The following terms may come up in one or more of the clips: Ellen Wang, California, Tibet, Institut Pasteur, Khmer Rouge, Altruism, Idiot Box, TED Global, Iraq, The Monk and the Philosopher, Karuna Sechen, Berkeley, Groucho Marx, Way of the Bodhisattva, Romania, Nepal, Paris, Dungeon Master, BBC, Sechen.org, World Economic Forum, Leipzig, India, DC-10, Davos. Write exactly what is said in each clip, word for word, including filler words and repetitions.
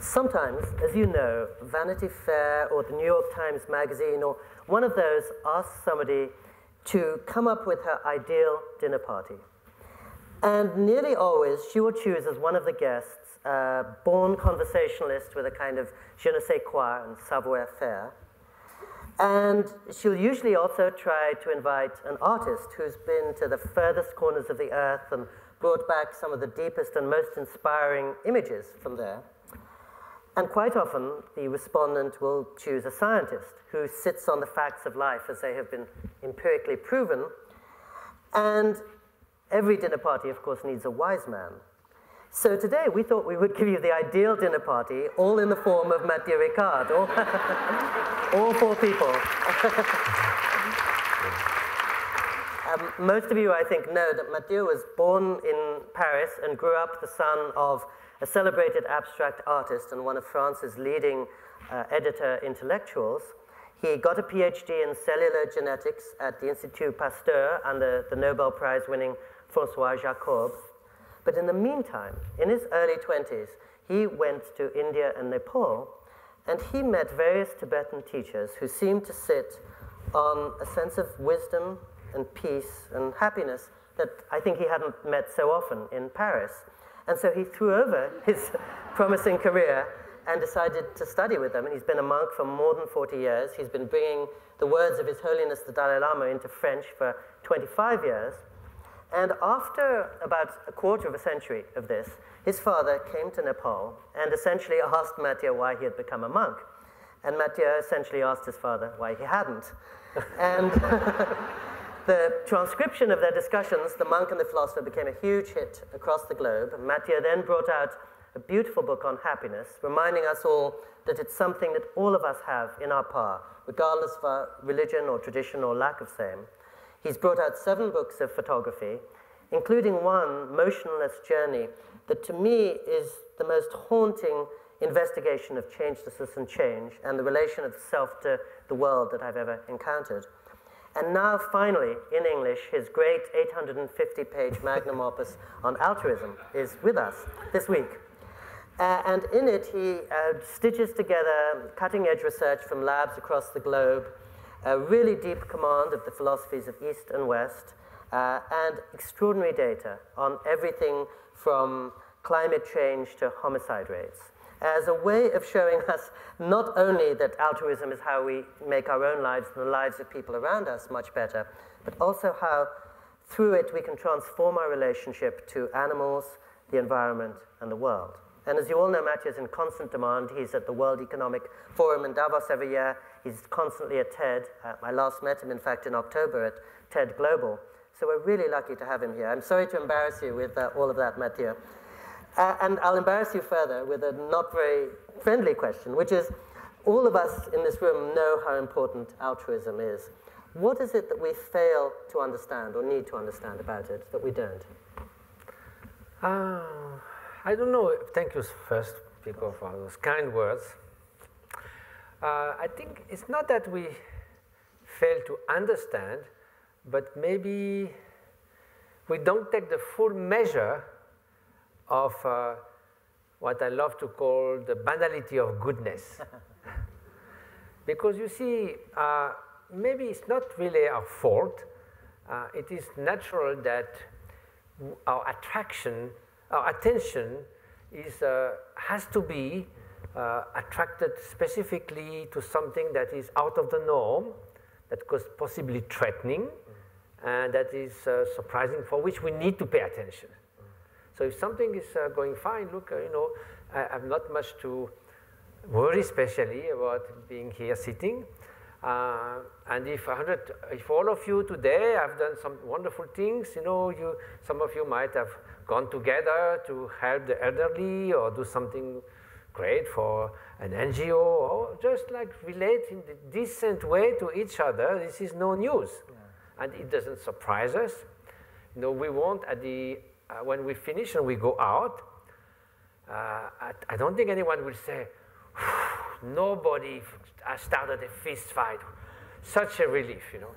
Sometimes, as you know, Vanity Fair or the New York Times Magazine or one of those asks somebody to come up with her ideal dinner party. And nearly always, she will choose as one of the guests a born conversationalist with a kind of je ne sais quoi and savoir faire. And she'll usually also try to invite an artist who's been to the furthest corners of the earth and brought back some of the deepest and most inspiring images from there. And quite often, the respondent will choose a scientist who sits on the facts of life as they have been empirically proven. And every dinner party, of course, needs a wise man. So today, we thought we would give you the ideal dinner party, all in the form of Matthieu Ricard, all, all four people. um, most of you, I think, know that Matthieu was born in Paris and grew up the son of a celebrated abstract artist and one of France's leading uh, editor intellectuals. He got a PhD in cellular genetics at the Institut Pasteur under the Nobel Prize winning François Jacob. But in the meantime, in his early twenties, he went to India and Nepal, and he met various Tibetan teachers who seemed to sit on a sense of wisdom and peace and happiness that I think he hadn't met so often in Paris. And so he threw over his promising career and decided to study with them. And he's been a monk for more than forty years. He's been bringing the words of His Holiness the Dalai Lama into French for twenty-five years. And after about a quarter of a century of this, his father came to Nepal and essentially asked Matthieu why he had become a monk. And Matthieu essentially asked his father why he hadn't. And the transcription of their discussions, The Monk and the Philosopher, became a huge hit across the globe. Matthieu then brought out a beautiful book on happiness, reminding us all that it's something that all of us have in our power, regardless of our religion or tradition or lack of same. He's brought out seven books of photography, including one, Motionless Journey, that to me is the most haunting investigation of changelessness and change and the relation of self to the world that I've ever encountered. And now, finally, in English, his great eight hundred fifty page magnum opus on altruism is with us this week. Uh, and in it, he uh, stitches together cutting-edge research from labs across the globe, a really deep command of the philosophies of East and West, uh, and extraordinary data on everything from climate change to homicide rates, as a way of showing us not only that altruism is how we make our own lives and the lives of people around us much better, but also how through it we can transform our relationship to animals, the environment, and the world. And as you all know, Matthieu is in constant demand. He's at the World Economic Forum in Davos every year. He's constantly at TED. Uh, I last met him, in fact, in October at TED Global. So we're really lucky to have him here. I'm sorry to embarrass you with uh, all of that, Matthieu. Uh, and I'll embarrass you further with a not very friendly question, which is, all of us in this room know how important altruism is. What is it that we fail to understand or need to understand about it that we don't? Uh, I don't know. Thank you first, Pico, for those kind words. Uh, I think it's not that we fail to understand, but maybe we don't take the full measure of uh, what I love to call the banality of goodness. Because you see, uh, maybe it's not really our fault. Uh, it is natural that our attraction, our attention is, uh, has to be uh, attracted specifically to something that is out of the norm, that could possibly threatening, and that is uh, surprising, for which we need to pay attention. So if something is uh, going fine, look, uh, you know, I have not much to worry especially about being here sitting. Uh, and if, one hundred, if all of you today have done some wonderful things, you know, you, some of you might have gone together to help the elderly or do something great for an N G O, or just like relate in a decent way to each other. This is no news. Yeah. And it doesn't surprise us. You know, we want at the Uh, when we finish and we go out, uh, I, I don't think anyone will say, nobody started a fist fight. Such a relief, you know.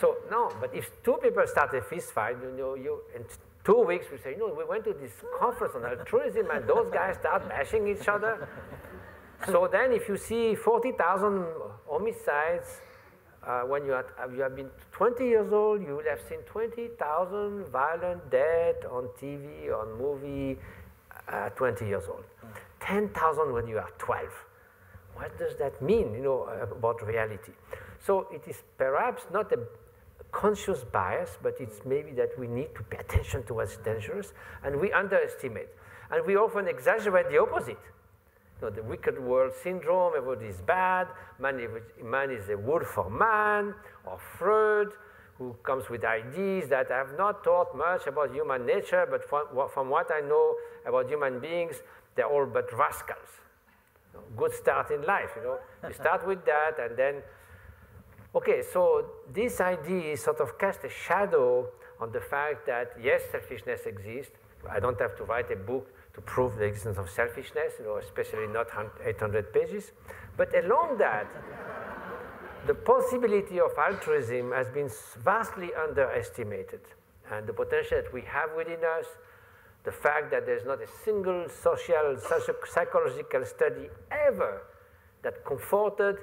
So, no, but if two people start a fist fight, you know, you, and two weeks, we say, you know, we went to this conference on altruism, and those guys start bashing each other. So then if you see forty thousand homicides, uh, when you, had, you have been twenty years old, you will have seen twenty thousand violent deaths on T V, on movie, uh, twenty years old. ten thousand when you are twelve. What does that mean, you know, about reality? So it is perhaps not a conscious bias, but it's maybe that we need to pay attention to what's dangerous, and we underestimate. And we often exaggerate the opposite. You know, the wicked world syndrome, everybody is bad, man, man is a word for man, or Freud, who comes with ideas that I have not taught much about human nature, but from, from what I know about human beings, they're all but rascals. You know, good start in life, you know. You start with that, and then okay, so this idea sort of casts a shadow on the fact that, yes, selfishness exists. I don't have to write a book to prove the existence of selfishness, you know, especially not eight hundred pages. But along that, the possibility of altruism has been vastly underestimated. And the potential that we have within us, the fact that there's not a single social, social psychological study ever that comforted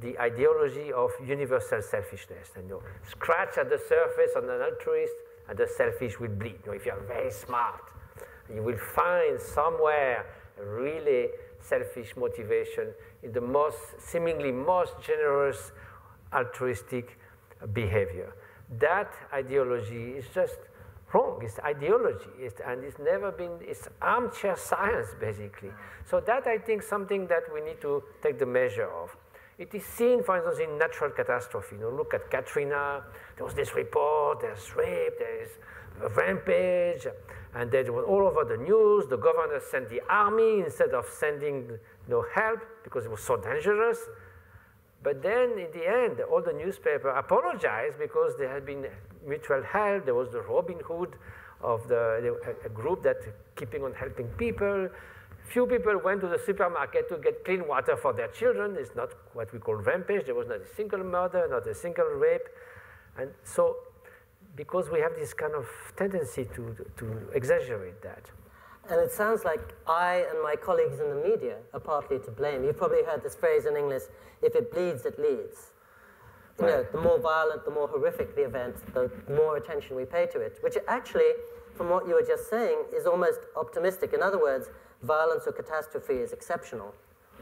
the ideology of universal selfishness. And you know, scratch at the surface on an altruist, and the selfish will bleed. You know, if you are very smart, you will find somewhere a really selfish motivation in the most, seemingly most generous altruistic behavior. That ideology is just wrong. It's ideology, it's, and it's never been, it's armchair science, basically. So that, I think, something that we need to take the measure of. It is seen, for instance, in natural catastrophe. You know, look at Katrina. There was this report, there's rape, there's a rampage, and they were all over the news. The governor sent the army instead of sending you know, help because it was so dangerous. But then, in the end, all the newspapers apologized because there had been mutual help. There was the Robin Hood of the a group that keeping on helping people. Few people went to the supermarket to get clean water for their children. It's not what we call rampage. There was not a single murder, not a single rape. And so, because we have this kind of tendency to, to exaggerate that. And it sounds like I and my colleagues in the media are partly to blame. You've probably heard this phrase in English, if it bleeds, it leads. You know, the more violent, the more horrific the event, the more attention we pay to it, which actually, from what you were just saying, is almost optimistic. In other words, violence or catastrophe is exceptional,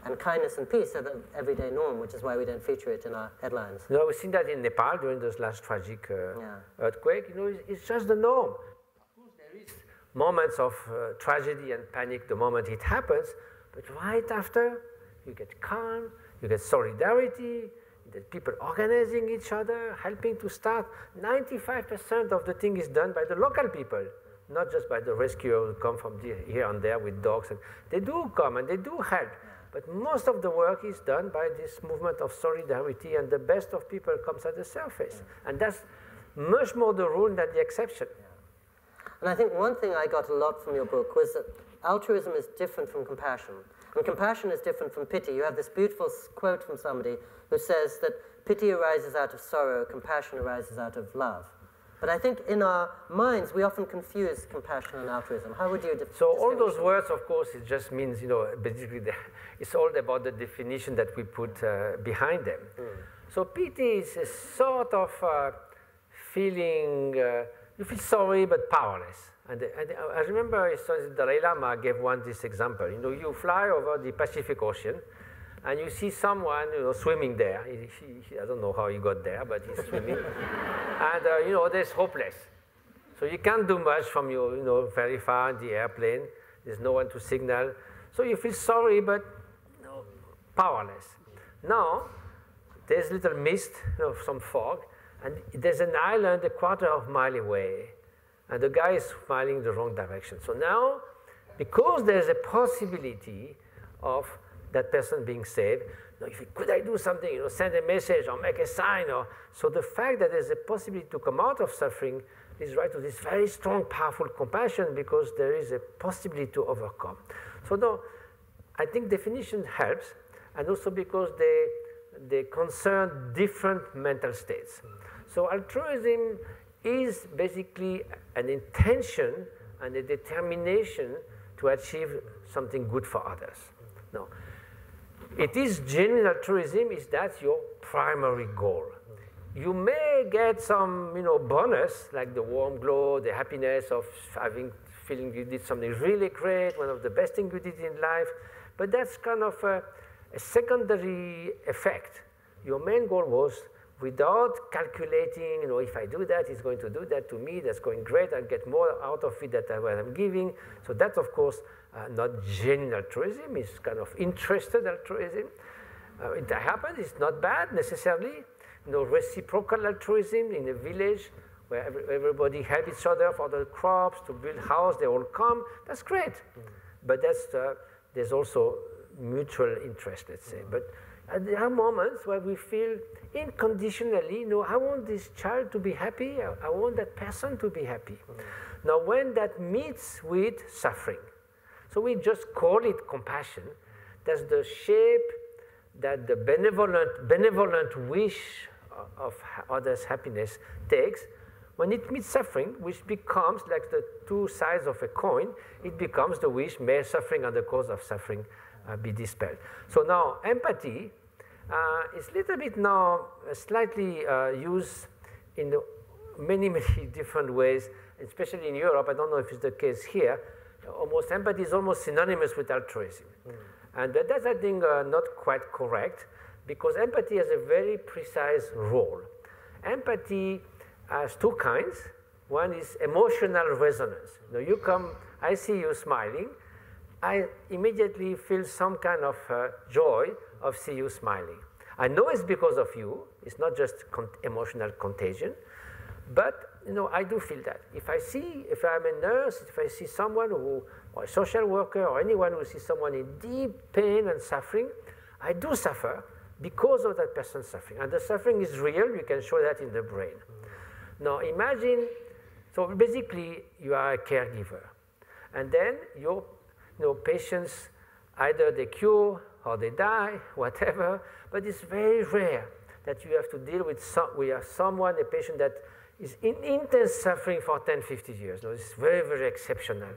and kindness and peace are the everyday norm, which is why we don't feature it in our headlines. No, we've seen that in Nepal during this last tragic uh, yeah. earthquake. You know, it's, it's just the norm. Of course, there is moments of uh, tragedy and panic the moment it happens, but right after, you get calm, you get solidarity, you get people organizing each other, helping to start. ninety-five percent of the thing is done by the local people. Not just by the rescuer who come from here and there with dogs. And they do come and they do help. But most of the work is done by this movement of solidarity, and the best of people comes at the surface. And that's much more the rule than the exception. And I think one thing I got a lot from your book was that altruism is different from compassion. And compassion is different from pity. You have this beautiful quote from somebody who says that pity arises out of sorrow, compassion arises out of love. But I think in our minds, we often confuse compassion and altruism. How would you define it? So all those words, of course, it just means, you know, basically the, it's all about the definition that we put uh, behind them. Mm. So pity is a sort of uh, feeling, uh, you feel sorry but powerless. And, and I remember the Dalai Lama gave one this example. You know, you fly over the Pacific Ocean, and you see someone you know, swimming there. He, he, I don't know how he got there, but he's swimming. and uh, you know, there's hopeless. So you can't do much from your, you know, very far in the airplane. There's no one to signal. So you feel sorry, but you know, powerless. Now, there's little mist, you know, some fog, and there's an island a quarter of a mile away. And the guy is smiling the wrong direction. So now, because there's a possibility of that person being saved, no, if it, could I do something, you know, send a message or make a sign? Or, so the fact that there's a possibility to come out of suffering is right to this very strong, powerful compassion because there is a possibility to overcome. So no, I think definition helps, and also because they, they concern different mental states. So altruism is basically an intention and a determination to achieve something good for others. No. It is genuine altruism is that your primary goal. You may get some, you know, bonus, like the warm glow, the happiness of having, feeling you did something really great, one of the best things you did in life, but that's kind of a, a secondary effect. Your main goal was, without calculating, you know, if I do that, it's going to do that to me, that's going great, I'll get more out of it than what I'm giving. So that's, of course, uh, not genuine altruism, it's kind of interested altruism. Uh, it happens, it's not bad necessarily. You know, reciprocal altruism in a village where every, everybody help each other for the crops, to build house, they all come, that's great. Mm-hmm. But that's, uh, there's also mutual interest, let's say. Mm-hmm. But uh, there are moments where we feel unconditionally, you know, I want this child to be happy, I, I want that person to be happy. Mm-hmm. Now, when that meets with suffering, so we just call it compassion, that's the shape that the benevolent, benevolent wish of others' happiness takes. When it meets suffering, which becomes like the two sides of a coin, it becomes the wish, may suffering and the cause of suffering uh, be dispelled. So now empathy uh, is a little bit now slightly uh, used in many, many different ways, especially in Europe. I don't know if it's the case here. Almost empathy is almost synonymous with altruism. Mm. And that's, I think, uh, not quite correct, because empathy has a very precise role. Empathy has two kinds. One is emotional resonance. Now you come, I see you smiling, I immediately feel some kind of uh, joy of see you smiling. I know it's because of you, it's not just con emotional contagion, but you know, I do feel that. If I see, if I'm a nurse, if I see someone who, or a social worker, or anyone who sees someone in deep pain and suffering, I do suffer because of that person's suffering. And the suffering is real, you can show that in the brain. Now imagine, so basically you are a caregiver. And then your you know, patients, either they cure or they die, whatever, but it's very rare that you have to deal with some, we have someone, a patient that is in intense suffering for ten, fifty years. Now, it's very, very exceptional.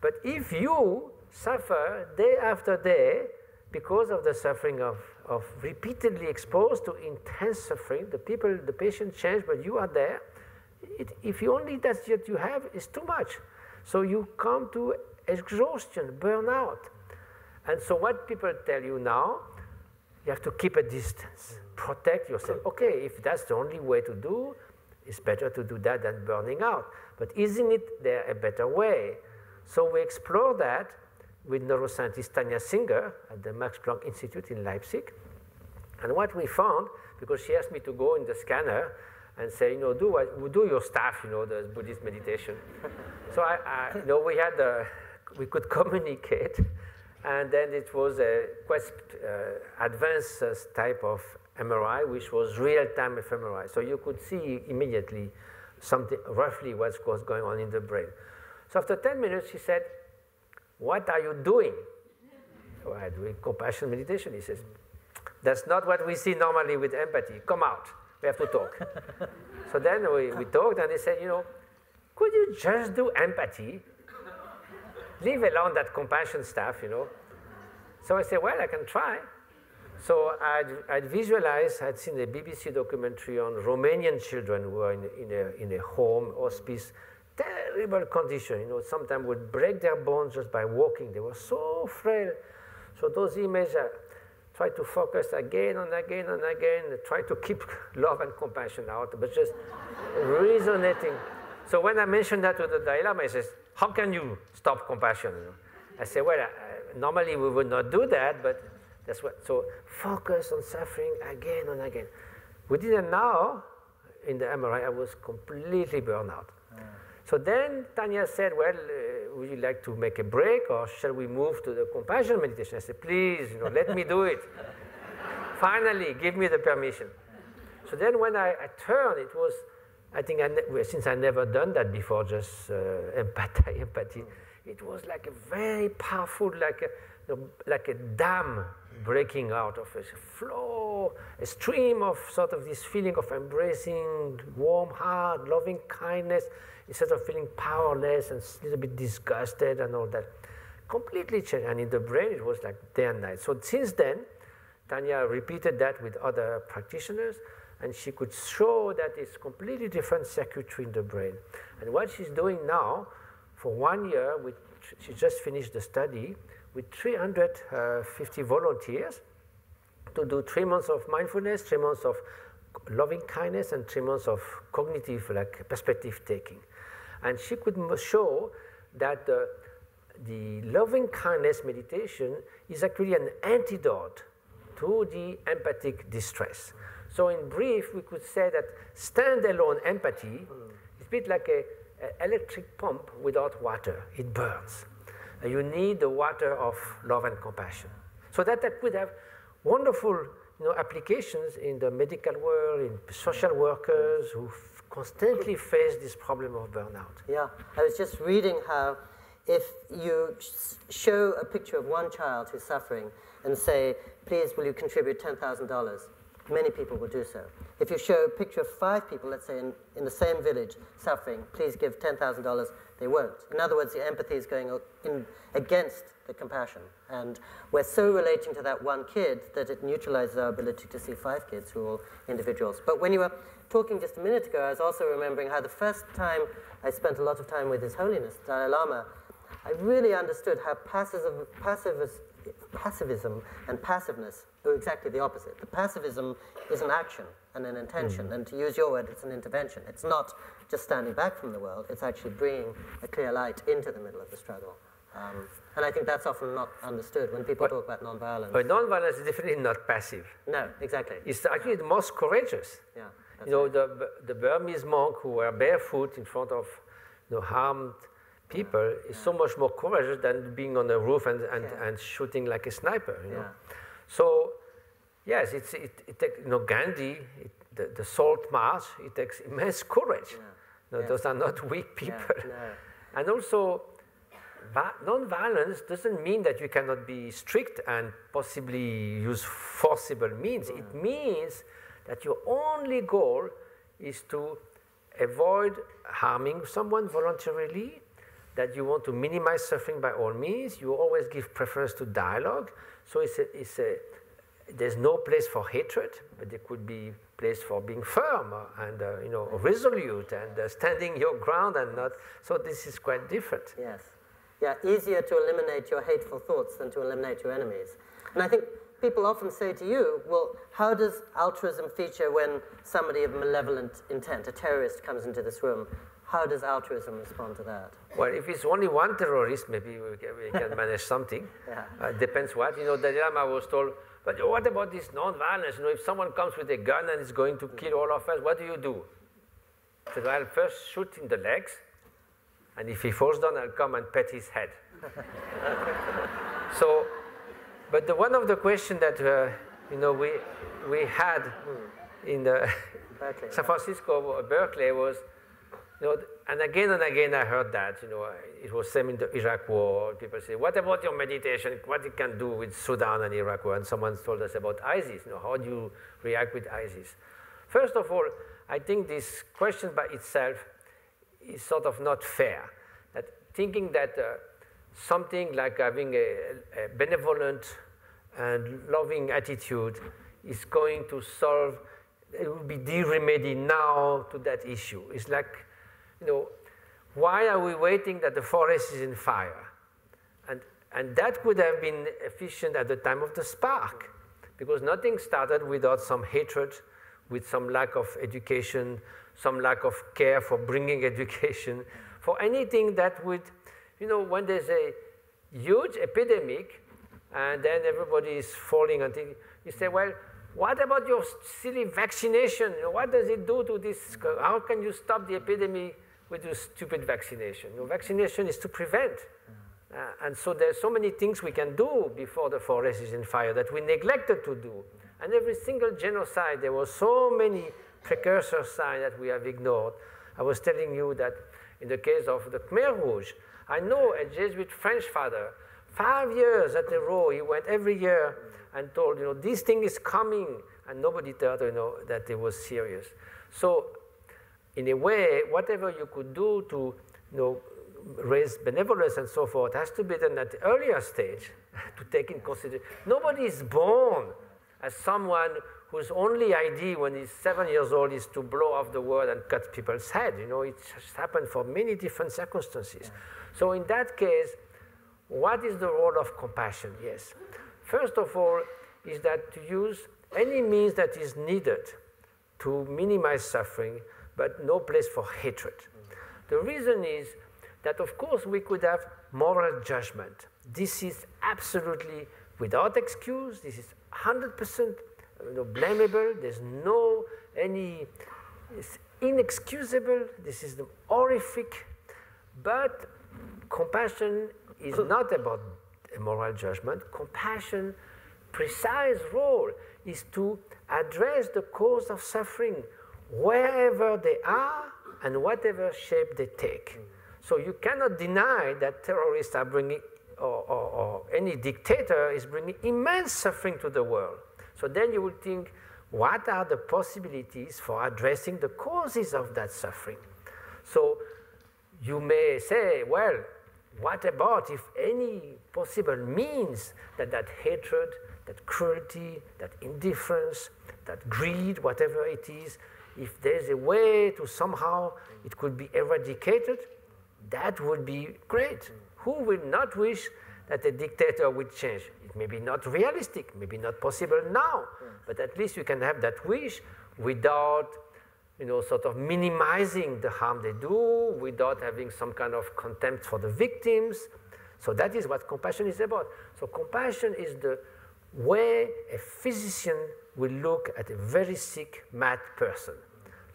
But if you suffer day after day because of the suffering of, of repeatedly exposed to intense suffering, the people, the patient change, but you are there, it, if you only that's what you have, is too much. So you come to exhaustion, burnout. And so what people tell you now, you have to keep a distance, protect yourself. Okay, if that's the only way to do, it's better to do that than burning out. But isn't it there a better way? So we explore that with neuroscientist Tanya Singer at the Max Planck Institute in Leipzig. And what we found, because she asked me to go in the scanner and say, you know, do, what, do your stuff, you know, the Buddhist meditation. So I, I, you know, we, had a, we could communicate. And then it was a quite uh, advanced uh, type of M R I, which was real-time fMRI. So you could see immediately something, roughly what's going on in the brain. So after ten minutes, she said, what are you doing? Oh, I'm doing compassion meditation. He says, that's not what we see normally with empathy. Come out. We have to talk. So then we, we talked, and they said, you know, could you just do empathy? Leave alone that compassion stuff, you know. So I said, well, I can try. So I'd, I'd visualized, I'd seen a B B C documentary on Romanian children who were in, in, a, in a home, hospice, terrible condition, you know, sometimes would break their bones just by walking. They were so frail. So those images, I tried to focus again and again and again, I tried to keep love and compassion out, but just resonating. So when I mentioned that to the Dalai Lama, he says, how can you stop compassion? You know? I say, well, I, normally we would not do that, but that's what, so focus on suffering again and again. Within an hour, in the M R I, I was completely burned out. Mm. So then Tanya said, well, uh, would you like to make a break, or shall we move to the compassion meditation? I said, please, you know, let me do it. Finally, give me the permission. So then when I, I turned, it was, I think, I since I never done that before, just uh, empathy, empathy, it was like a very powerful, like a, like a dam breaking out of a flow, a stream of sort of this feeling of embracing warm heart, loving kindness, instead of feeling powerless and a little bit disgusted and all that. Completely changed, and in the brain it was like day and night. So since then, Tanya repeated that with other practitioners, and she could show that it's completely different circuitry in the brain. And what she's doing now, for one year, we, she just finished the study, with three hundred fifty volunteers to do three months of mindfulness, three months of loving kindness, and three months of cognitive, like perspective taking. And she could show that the, the loving kindness meditation is actually an antidote to the empathic distress. So in brief, we could say that standalone empathy mm. is a bit like an electric pump without water. It burns. You need the water of love and compassion. So that, that could have wonderful you know, applications in the medical world, in social workers who constantly face this problem of burnout. Yeah, I was just reading how if you show a picture of one child who's suffering and say, please, will you contribute ten thousand dollars? Many people will do so. If you show a picture of five people, let's say, in, in the same village suffering, please give ten thousand dollars, they won't. In other words, the empathy is going in against the compassion. And we're so relating to that one kid that it neutralizes our ability to see five kids who are all individuals. But when you were talking just a minute ago, I was also remembering how the first time I spent a lot of time with His Holiness, the Dalai Lama, I really understood how passivism, passivism, Passivism and passiveness are exactly the opposite. The passivism is an action and an intention, mm. and to use your word, it's an intervention. It's not just standing back from the world, it's actually bringing a clear light into the middle of the struggle. Um, and I think that's often not understood when people but, talk about nonviolence. But nonviolence is definitely not passive. No, exactly. It's actually the most courageous. Yeah, you know, right. the, the Burmese monk who were barefoot in front of you know, harmed people yeah. is so much more courageous than being on the roof and, and, yeah. and shooting like a sniper, you know. Yeah. So, yes, it's, it, it takes, you know, Gandhi, it, the, the Salt March, it takes immense courage. Yeah. No, yeah. Those are not weak people. Yeah. No. And also, non-violence doesn't mean that you cannot be strict and possibly use forcible means. Yeah. It means that your only goal is to avoid harming someone voluntarily, that you want to minimize suffering by all means. You always give preference to dialogue. So it's a, it's a, there's no place for hatred, but there could be place for being firm and uh, you know, resolute and uh, standing your ground and not. So this is quite different. Yes. Yeah, easier to eliminate your hateful thoughts than to eliminate your enemies. And I think people often say to you, well, how does altruism feature when somebody of malevolent intent, a terrorist, comes into this room? How does altruism respond to that? Well, if it's only one terrorist, maybe we can, we can manage something. Yeah. Uh, depends what. You know, the Dalai Lama was told, but what about this non-violence? You know, if someone comes with a gun and is going to kill all of us, what do you do? I said, I'll first shoot in the legs, and if he falls down, I'll come and pet his head. So, but the, one of the questions that, uh, you know, we, we had in the Berkeley, San Francisco, right? Berkeley was, you know, and again and again I heard that, you know, it was same in the Iraq war, people say, what about your meditation, what it can do with Sudan and Iraq war, and someone told us about ISIS, you know, how do you react with ISIS? First of all, I think this question by itself is sort of not fair, that thinking that uh, something like having a, a benevolent and loving attitude is going to solve, it will be the remedy now to that issue. It's like, you know, why are we waiting that the forest is in fire? And, and that could have been efficient at the time of the spark, because nothing started without some hatred, with some lack of education, some lack of care for bringing education, for anything that would, you know, when there's a huge epidemic and then everybody is falling and thinking, you say, well, what about your silly vaccination? You know, what does it do to this? How can you stop the epidemic with your stupid vaccination? Your vaccination is to prevent. Uh, and so there are so many things we can do before the forest is in fire that we neglected to do. And every single genocide, there were so many precursor signs that we have ignored. I was telling you that in the case of the Khmer Rouge, I know a Jesuit French father Five years at a row, he went every year and told, you know, this thing is coming, and nobody thought, you know, that it was serious. So, in a way, whatever you could do to, you know, raise benevolence and so forth has to be done at the earlier stage to take in consideration. Nobody is born as someone whose only idea when he's seven years old is to blow off the world and cut people's head. You know, it just happened for many different circumstances. Yeah. So in that case, what is the role of compassion? Yes. First of all, is that to use any means that is needed to minimize suffering, but no place for hatred. Mm-hmm. The reason is that, of course, we could have moral judgment. This is absolutely without excuse. This is one hundred percent you know, blameable. There's no any, it's inexcusable. This is horrific. But compassion is not about moral judgment. Compassion's precise role is to address the cause of suffering wherever they are and whatever shape they take. So you cannot deny that terrorists are bringing, or, or, or any dictator is bringing immense suffering to the world. So then you would think, what are the possibilities for addressing the causes of that suffering? So you may say, well, what about if any possible means that that hatred, that cruelty, that indifference, that greed, whatever it is, if there's a way to somehow it could be eradicated, that would be great. Who will not wish that a dictator would change? It may be not realistic, maybe not possible now, but at least you can have that wish without, you know, sort of minimizing the harm they do, without having some kind of contempt for the victims. So that is what compassion is about. So compassion is the way a physician will look at a very sick, mad person.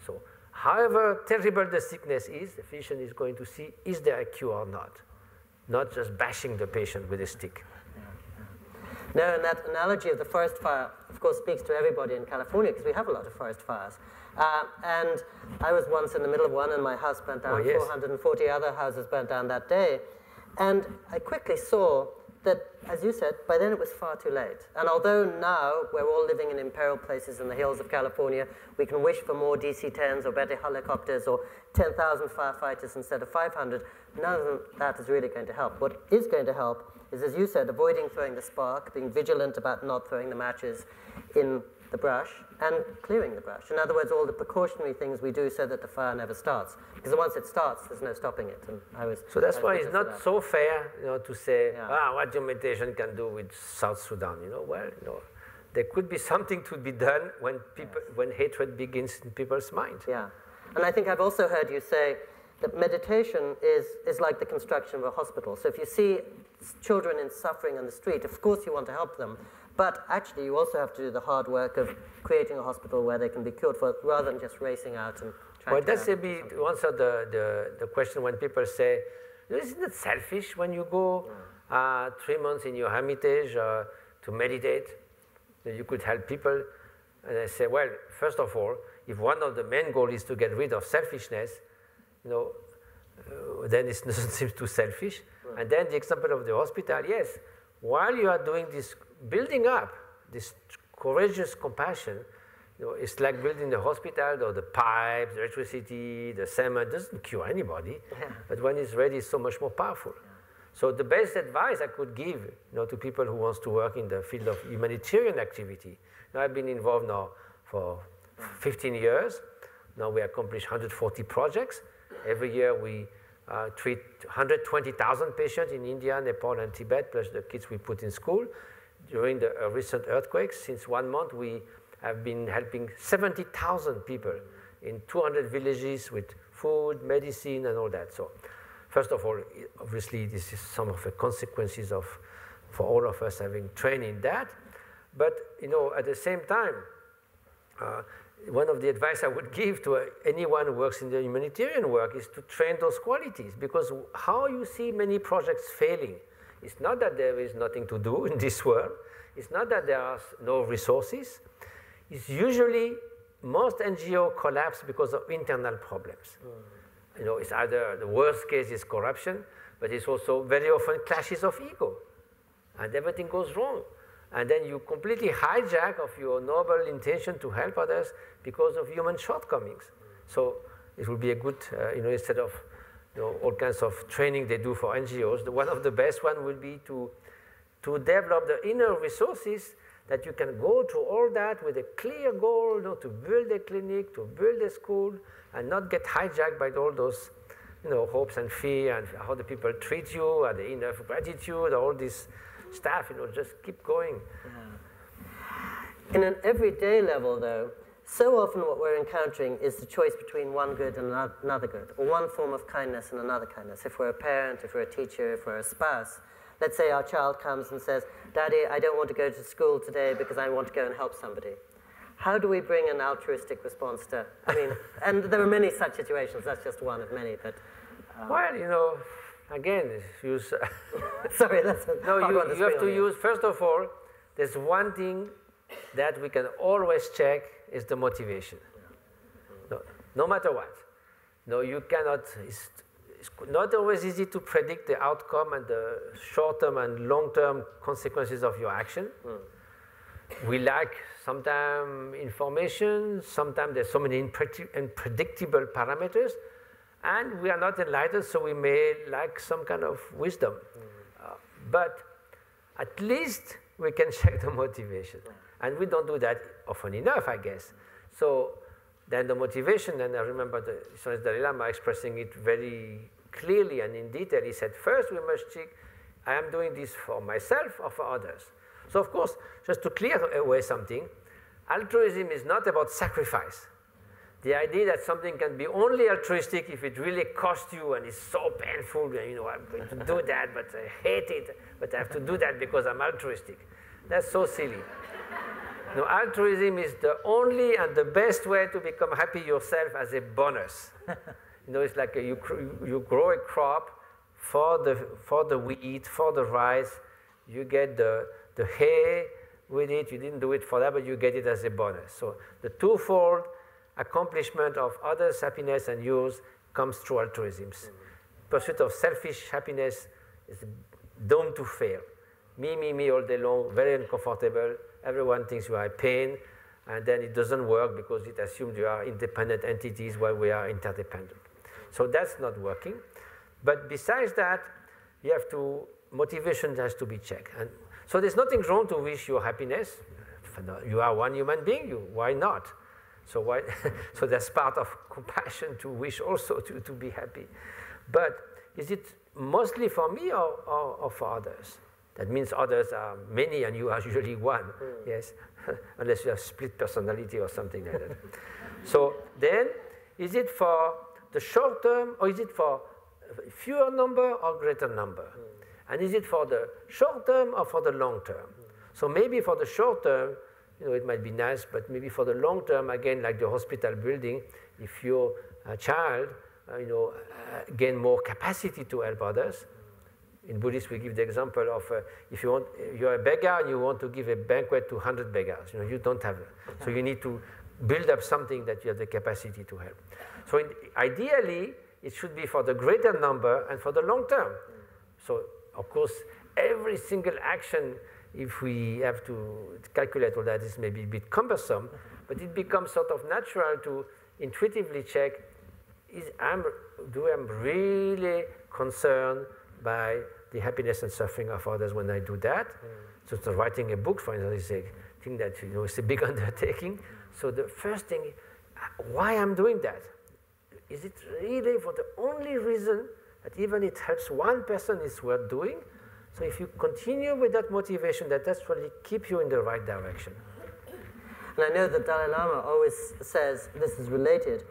So however terrible the sickness is, the physician is going to see, is there a cure or not? Not just bashing the patient with a stick. No, and that analogy of the forest fire, of course, speaks to everybody in California, because we have a lot of forest fires. Uh, and I was once in the middle of one, and my house burnt down. Oh, yes. four hundred forty other houses burnt down that day. And I quickly saw that, as you said, by then it was far too late. And although now we're all living in imperial places in the hills of California, we can wish for more D C tens or better helicopters or ten thousand firefighters instead of five hundred, none of that is really going to help. What is going to help is, as you said, avoiding throwing the spark, being vigilant about not throwing the matches in the brush, and clearing the brush. In other words, all the precautionary things we do so that the fire never starts. Because once it starts, there's no stopping it. And I was, so that's I was why it's not that. so fair, you know, to say, yeah. ah, what your meditation can do with South Sudan. You know, well, you know, there could be something to be done when people, yes. when hatred begins in people's minds. Yeah, and I think I've also heard you say that meditation is is like the construction of a hospital. So if you see children in suffering on the street, of course you want to help them. But actually, you also have to do the hard work of creating a hospital where they can be cured for it, rather than just racing out and trying well, to... Well, that's a bit answer the, the, the question when people say, isn't it selfish when you go yeah. uh, three months in your hermitage uh, to meditate? You could help people. And I say, well, first of all, if one of the main goals is to get rid of selfishness, you know, uh, then it doesn't seem too selfish. Right. And then the example of the hospital, yes, while you are doing this, building up this courageous compassion, you know, it's like building the hospital, or the pipes, the electricity, the cement. It doesn't cure anybody, yeah. but when it's ready, it's so much more powerful. Yeah. So the best advice I could give, you know, to people who wants to work in the field of humanitarian activity. Now, I've been involved now for fifteen years. Now we accomplished one hundred forty projects. Every year we uh, treat one hundred twenty thousand patients in India, Nepal, and Tibet, plus the kids we put in school. During the uh, recent earthquakes, since one month, we have been helping seventy thousand people in two hundred villages with food, medicine, and all that. So, first of all, obviously, this is some of the consequences of, for all of us having trained in that. But, you know, at the same time, uh, one of the advice I would give to uh, anyone who works in the humanitarian work is to train those qualities, because how you see many projects failing, it's not that there is nothing to do in this world. It's not that there are no resources. It's usually most N G Os collapse because of internal problems. Mm. You know, it's either the worst case is corruption, but it's also very often clashes of ego. and everything goes wrong. And then you completely hijack of your noble intention to help others because of human shortcomings. So it will be a good, uh, you know, instead of you know, all kinds of training they do for N G Os, the one of the best one would be to, to develop the inner resources that you can go to all that with a clear goal, you know, to build a clinic, to build a school, and not get hijacked by all those you know, hopes and fear and how the people treat you and the inner gratitude, all this stuff, you know, just keep going. Yeah. In an everyday level, though, so often what we're encountering is the choice between one good and another good, or one form of kindness and another kindness. If we're a parent, if we're a teacher, if we're a spouse, let's say our child comes and says, Daddy, I don't want to go to school today because I want to go and help somebody. How do we bring an altruistic response to, I mean, and there are many such situations, that's just one of many, but... Um, well, you know, again, use... Sorry, that's... A no, you, you have to you. use, first of all, there's one thing that we can always check is the motivation. No, no matter what. No, you cannot... It's, it's not always easy to predict the outcome and the short-term and long-term consequences of your action. Mm. We lack sometimes information, sometimes there's so many unpredictable parameters, and we are not enlightened, so we may lack some kind of wisdom. Mm-hmm. uh, but at least we can check the motivation. And we don't do that often enough, I guess. So then the motivation, and I remember the Dalai Lama expressing it very clearly and in detail. He said, first we must check, I am doing this for myself or for others. So of course, just to clear away something, altruism is not about sacrifice. The idea that something can be only altruistic if it really costs you and is so painful, and you know, I'm going to do that, but I hate it, but I have to do that because I'm altruistic. That's so silly. No, altruism is the only and the best way to become happy yourself as a bonus. You know, it's like a, you, you grow a crop for the, for the wheat, for the rice, you get the the hay with it, you didn't do it for that, but you get it as a bonus. So the twofold accomplishment of others' happiness and yours comes through altruism. Mm-hmm. Pursuit of selfish happiness is doomed to fail. Me, me, me all day long, very uncomfortable. Everyone thinks you are a pain, and then it doesn't work because it assumes you are independent entities while we are interdependent. So that's not working. But besides that, you have to, motivation has to be checked. And so there's nothing wrong to wish your happiness. You are one human being, you, why not? So, why, so that's part of compassion to wish also to, to be happy. But is it mostly for me or, or, or for others? That means others are many and you are usually one, mm. yes? Unless you have split personality or something like that. So then, is it for the short term or is it for fewer number or greater number? Mm. And is it for the short term or for the long term? So maybe for the short term, you know, it might be nice, but maybe for the long term, again, like the hospital building, if your uh, child, uh, you know, uh, gain more capacity to help others. In Buddhism, we give the example of uh, if you want, you're a beggar and you want to give a banquet to one hundred beggars, you know, you don't have it. So you need to build up something that you have the capacity to help. So in, ideally, it should be for the greater number and for the long term. So of course, every single action, if we have to calculate all that, is maybe a bit cumbersome, but it becomes sort of natural to intuitively check, is I'm, do I'm really concerned by the happiness and suffering of others when I do that? Mm. So, so writing a book, for instance, is a thing that, you know, it's a big undertaking. So the first thing, why I'm doing that? Is it really for the only reason that even it helps one person, it's worth doing? So if you continue with that motivation, that that's really keep you in the right direction. And I know the Dalai Lama always says, this is related,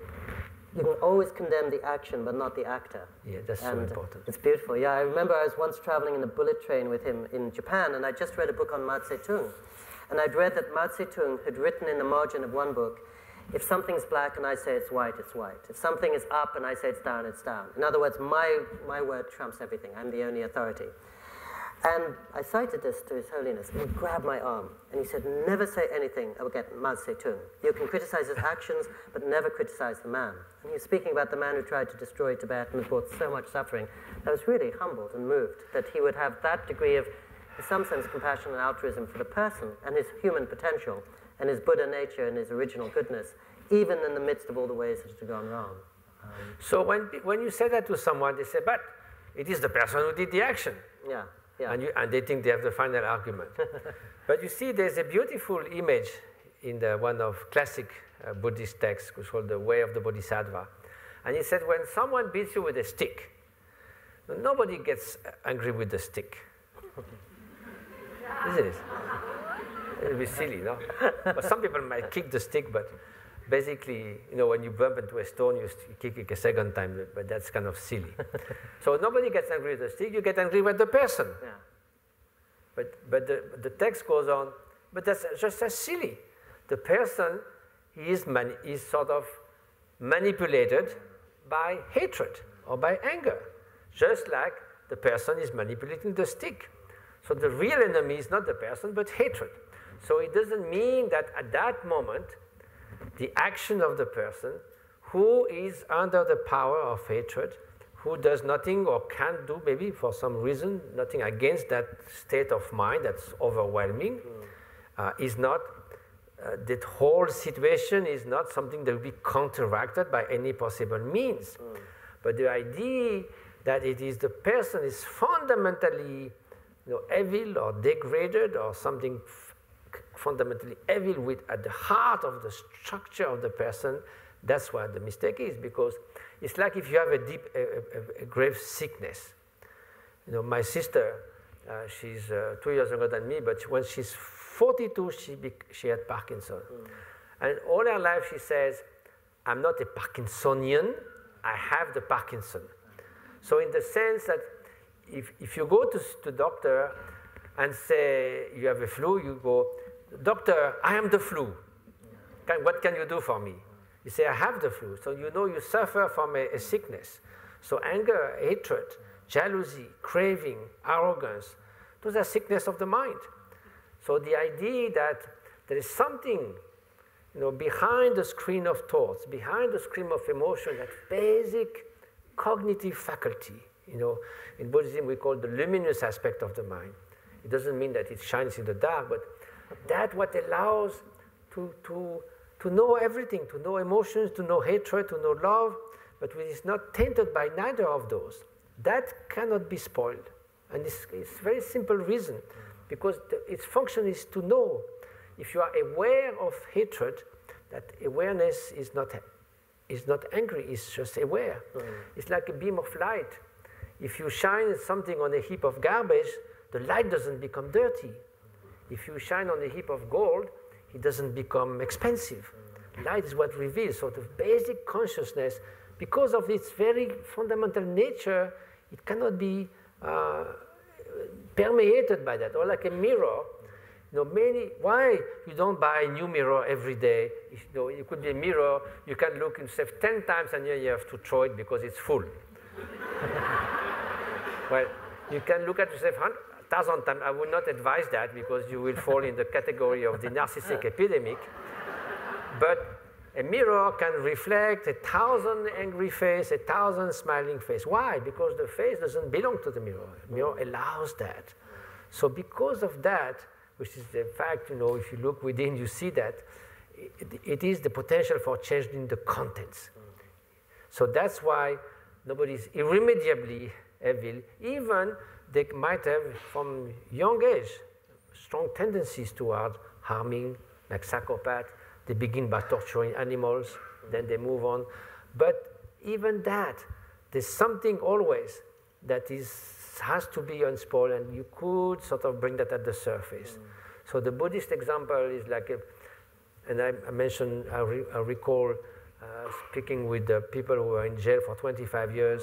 you can always condemn the action, but not the actor. Yeah, that's and so important. It's beautiful. Yeah, I remember I was once traveling in a bullet train with him in Japan, and I just read a book on Mao Tse Tung. And I'd read that Mao Tse Tung had written in the margin of one book, if something's black and I say it's white, it's white. If something is up and I say it's down, it's down. In other words, my, my word trumps everything. I'm the only authority. And I cited this to His Holiness, and he grabbed my arm, and he said, never say anything against Mao Tse Tung. You can criticize his actions, but never criticize the man. And he was speaking about the man who tried to destroy Tibet and brought so much suffering. I was really humbled and moved that he would have that degree of in some sense, compassion and altruism for the person and his human potential and his Buddha nature and his original goodness, even in the midst of all the ways that have gone wrong. Um, so when, when you say that to someone, they say, but it is the person who did the action. Yeah, yeah. And, you, and they think they have the final argument. But you see, there's a beautiful image in the, one of classic uh, Buddhist texts called The Way of the Bodhisattva. And he said, when someone beats you with a stick, nobody gets angry with the stick. Isn't it? It'll be silly, no? But some people might kick the stick, but basically, you know, when you bump into a stone, you kick it a second time, but that's kind of silly. So nobody gets angry with the stick, you get angry with the person. Yeah. But, but the, the text goes on, but that's just as silly. The person is, mani is sort of manipulated by hatred or by anger, just like the person is manipulating the stick. So the real enemy is not the person, but hatred. So it doesn't mean that at that moment, the action of the person who is under the power of hatred, who does nothing or can't do, maybe for some reason, nothing against that state of mind that's overwhelming, mm. uh, is not, uh, that whole situation is not something that will be counteracted by any possible means. Mm. But the idea that it is the person is fundamentally, you know, evil or degraded or something fundamentally evil with at the heart of the structure of the person, that's where the mistake is, because it's like if you have a deep, a, a, a grave sickness. You know, my sister, uh, she's uh, two years younger than me, but when she's forty-two, she, she had Parkinson. Mm. And all her life she says, I'm not a Parkinsonian, I have the Parkinson. So in the sense that If, if you go to the doctor and say you have a flu, you go, doctor, I am the flu. Can, what can you do for me? You say, I have the flu. So you know you suffer from a, a sickness. So anger, hatred, jealousy, craving, arrogance, those are sickness of the mind. So the idea that there is something, you know, behind the screen of thoughts, behind the screen of emotion, that basic cognitive faculty. You know, in Buddhism we call the luminous aspect of the mind. It doesn't mean that it shines in the dark, but that what allows to, to, to know everything, to know emotions, to know hatred, to know love, but which is not tainted by neither of those. That cannot be spoiled. And it's, it's very simple reason, because the, its function is to know. If you are aware of hatred, that awareness is not, is not angry, it's just aware. Mm. It's like a beam of light. If you shine something on a heap of garbage, the light doesn't become dirty. If you shine on a heap of gold, it doesn't become expensive. Light is what reveals. So the basic consciousness, because of its very fundamental nature, it cannot be uh, permeated by that, or like a mirror. You know, many, why you don't buy a new mirror every day? You know, it could be a mirror, you can look yourself ten times and you have to throw it because it's full. Well, you can look at yourself a thousand times. I would not advise that, because you will fall in the category of the narcissistic epidemic. But a mirror can reflect a thousand angry faces, a thousand smiling faces. Why? Because the face doesn't belong to the mirror. The mirror allows that. So because of that, which is the fact, you know, if you look within, you see that it, it is the potential for changing the contents. So that's why nobody is irremediably evil, even they might have, from young age, strong tendencies toward harming, like psychopaths. They begin by torturing animals, then they move on. But even that, there's something always that is, has to be unspoiled, and you could sort of bring that at the surface. Mm. So the Buddhist example is like a, and I, I mentioned, I, re, I recall uh, speaking with the people who were in jail for twenty-five years,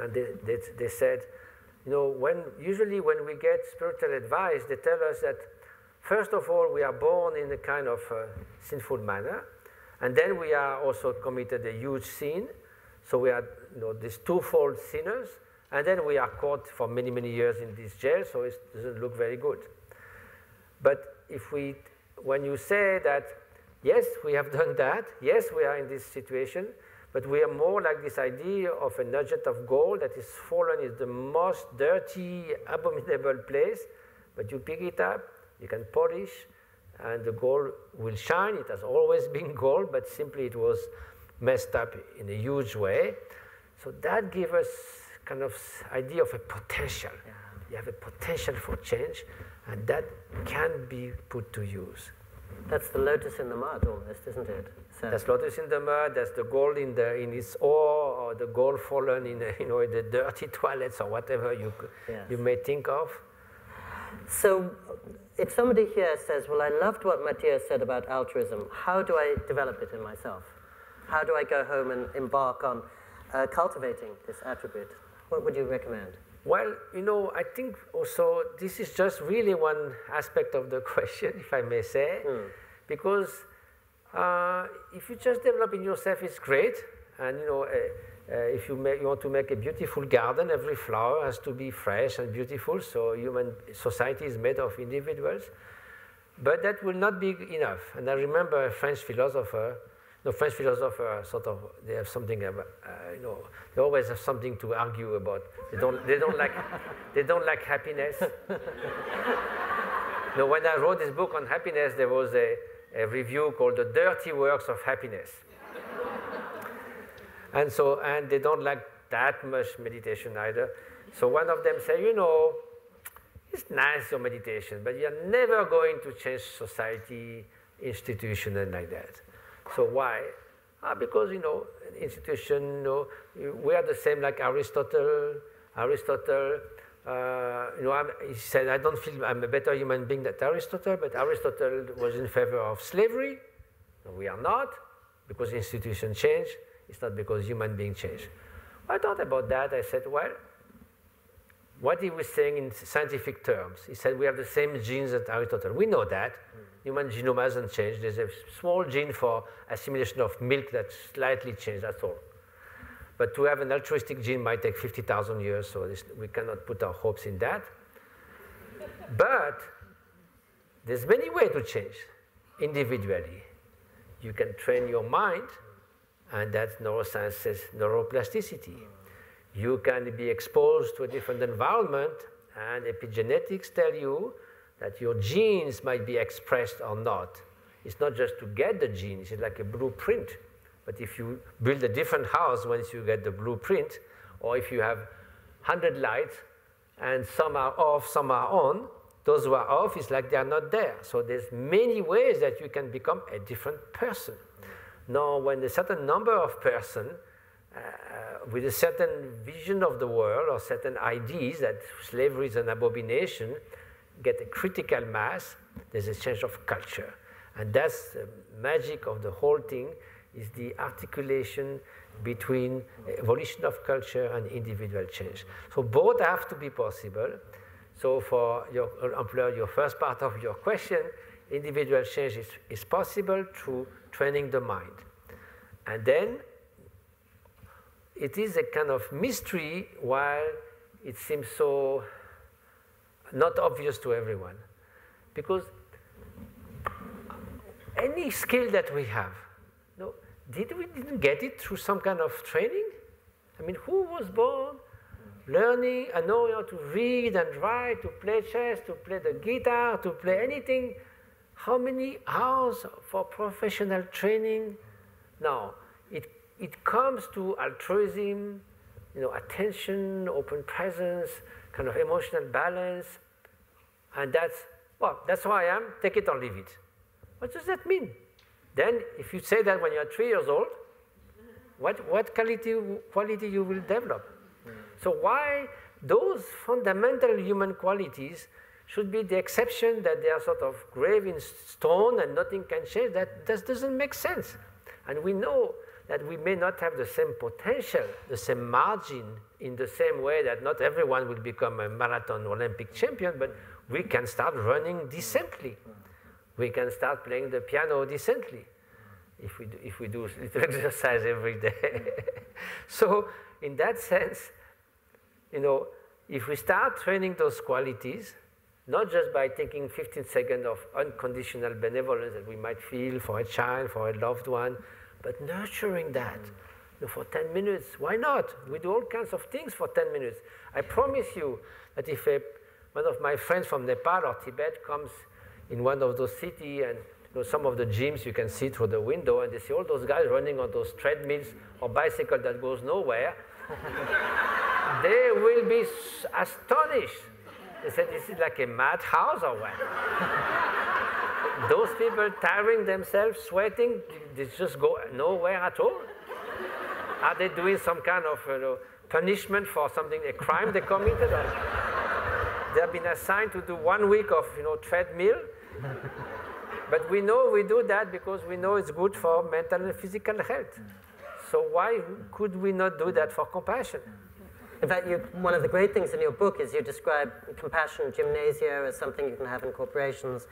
and they, they, they said, you know, when, usually when we get spiritual advice, they tell us that, first of all, we are born in a kind of uh, sinful manner, and then we are also committed a huge sin, so we are, you know, these twofold sinners, and then we are caught for many, many years in this jail, so it doesn't look very good. But if we, when you say that, yes, we have done that, yes, we are in this situation, but we are more like this idea of an nugget of gold that is fallen in the most dirty, abominable place, But you pick it up, you can polish, and the gold will shine. It has always been gold, but simply it was messed up in a huge way. So that gives us kind of idea of a potential. Yeah. You have a potential for change, and that can be put to use. That's the lotus in the mud almost, isn't it? So that's lotus in the mud, that's the gold in, the, in its ore, or the gold fallen in the, you know, the dirty toilets, or whatever you, yes. you may think of. So if somebody here says, well, I loved what Matthieu said about altruism, how do I develop it in myself? How do I go home and embark on uh, cultivating this attribute? What would you recommend? Well, you know, I think also this is just really one aspect of the question, if I may say, mm. because uh, if you just develop in yourself, it's great. And, you know, uh, uh, if you, make, you want to make a beautiful garden, every flower has to be fresh and beautiful. So human society is made of individuals. But that will not be enough. And I remember a French philosopher. No, French philosophers sort of, they have something about, uh, you know, they always have something to argue about. They don't, they don't, like, they don't like happiness. No, when I wrote this book on happiness, there was a, a review called The Dirty Works of Happiness. And so, and they don't like that much meditation either. So one of them said, you know, it's nice, your meditation, but you're never going to change society, institution, and like that. So why? Ah, because, you know, institution, you know, we are the same like Aristotle. Aristotle, uh, you know, I'm, he said, I don't feel I'm a better human being than Aristotle, but Aristotle was in favor of slavery. No, we are not, because institution change. It's not because human being change. I thought about that. I said, well, what he was saying in scientific terms? He said, we have the same genes as Aristotle. We know that. Human genome hasn't changed. There's a small gene for assimilation of milk that's slightly changed, that's all. But to have an altruistic gene might take fifty thousand years, so this, we cannot put our hopes in that. But there's many ways to change individually. You can train your mind, and that's neuroscience says neuroplasticity. You can be exposed to a different environment, and epigenetics tell you that your genes might be expressed or not. It's not just to get the genes, it's like a blueprint. But if you build a different house once you get the blueprint, or if you have one hundred lights and some are off, some are on, those who are off, it's like they are not there. So there's many ways that you can become a different person. Now, when a certain number of person uh, with a certain vision of the world or certain ideas that slavery is an abomination, get a critical mass, there's a change of culture. And that's the magic of the whole thing, is the articulation between evolution of culture and individual change. So both have to be possible. So for your employer, your first part of your question, individual change is, is possible through training the mind. And then it is a kind of mystery, while it seems so not obvious to everyone, because any skill that we have, you know, did we didn't get it through some kind of training? I mean, who was born learning and knowing how to read and write, to play chess, to play the guitar, to play anything? How many hours for professional training? Now, it, it comes to altruism, you know, attention, open presence, kind of emotional balance, and that's, well, that's who I am, take it or leave it. What does that mean? Then, if you say that when you're three years old, what, what quality, quality you will develop? So why those fundamental human qualities should be the exception, that they are sort of grave in stone and nothing can change? That, that doesn't make sense. And we know that we may not have the same potential, the same margin, in the same way that not everyone will become a marathon Olympic champion, but we can start running decently. We can start playing the piano decently, if we do, if we do little exercise every day. So in that sense, you know, if we start training those qualities, not just by thinking fifteen seconds of unconditional benevolence that we might feel for a child, for a loved one, but nurturing that you know, for ten minutes. Why not? We do all kinds of things for ten minutes. I promise you that if a one of my friends from Nepal or Tibet comes in one of those cities, and you know, some of the gyms you can see through the window, and they see all those guys running on those treadmills or bicycle that goes nowhere. They will be astonished. They said, this is like a madhouse or what? Those people tiring themselves, sweating, they just go nowhere at all. Are they doing some kind of you know, punishment for something, a crime they committed? They have been assigned to do one week of you know, treadmill. But we know we do that because we know it's good for mental and physical health. So why could we not do that for compassion? In fact, you, one of the great things in your book is you describe compassion gymnasia as something you can have in corporations,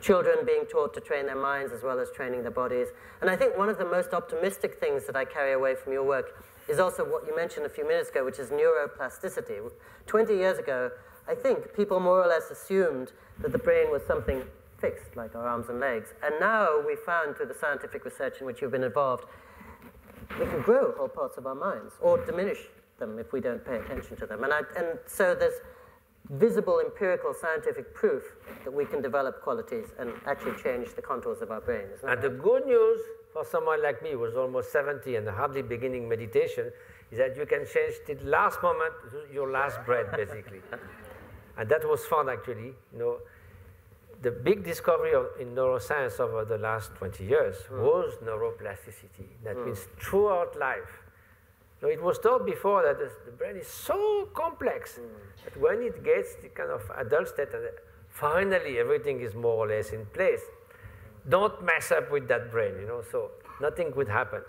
children being taught to train their minds as well as training their bodies. And I think one of the most optimistic things that I carry away from your work is also what you mentioned a few minutes ago, which is neuroplasticity. twenty years ago, I think people more or less assumed that the brain was something fixed, like our arms and legs. And now we found through the scientific research in which you've been involved, we can grow whole parts of our minds or diminish them if we don't pay attention to them. And, I, and so there's visible empirical scientific proof that we can develop qualities and actually change the contours of our brain. Isn't that right? The good news for someone like me, who was almost seventy and hardly beginning meditation, is that you can change the last moment, your last breath, basically. And that was fun, actually. You know, the big discovery of, in neuroscience over the last twenty years mm. was neuroplasticity. That mm. means throughout life. So it was thought before that the brain is so complex mm. that when it gets the kind of adult state, finally everything is more or less in place. Don't mess up with that brain, you know, so nothing could happen.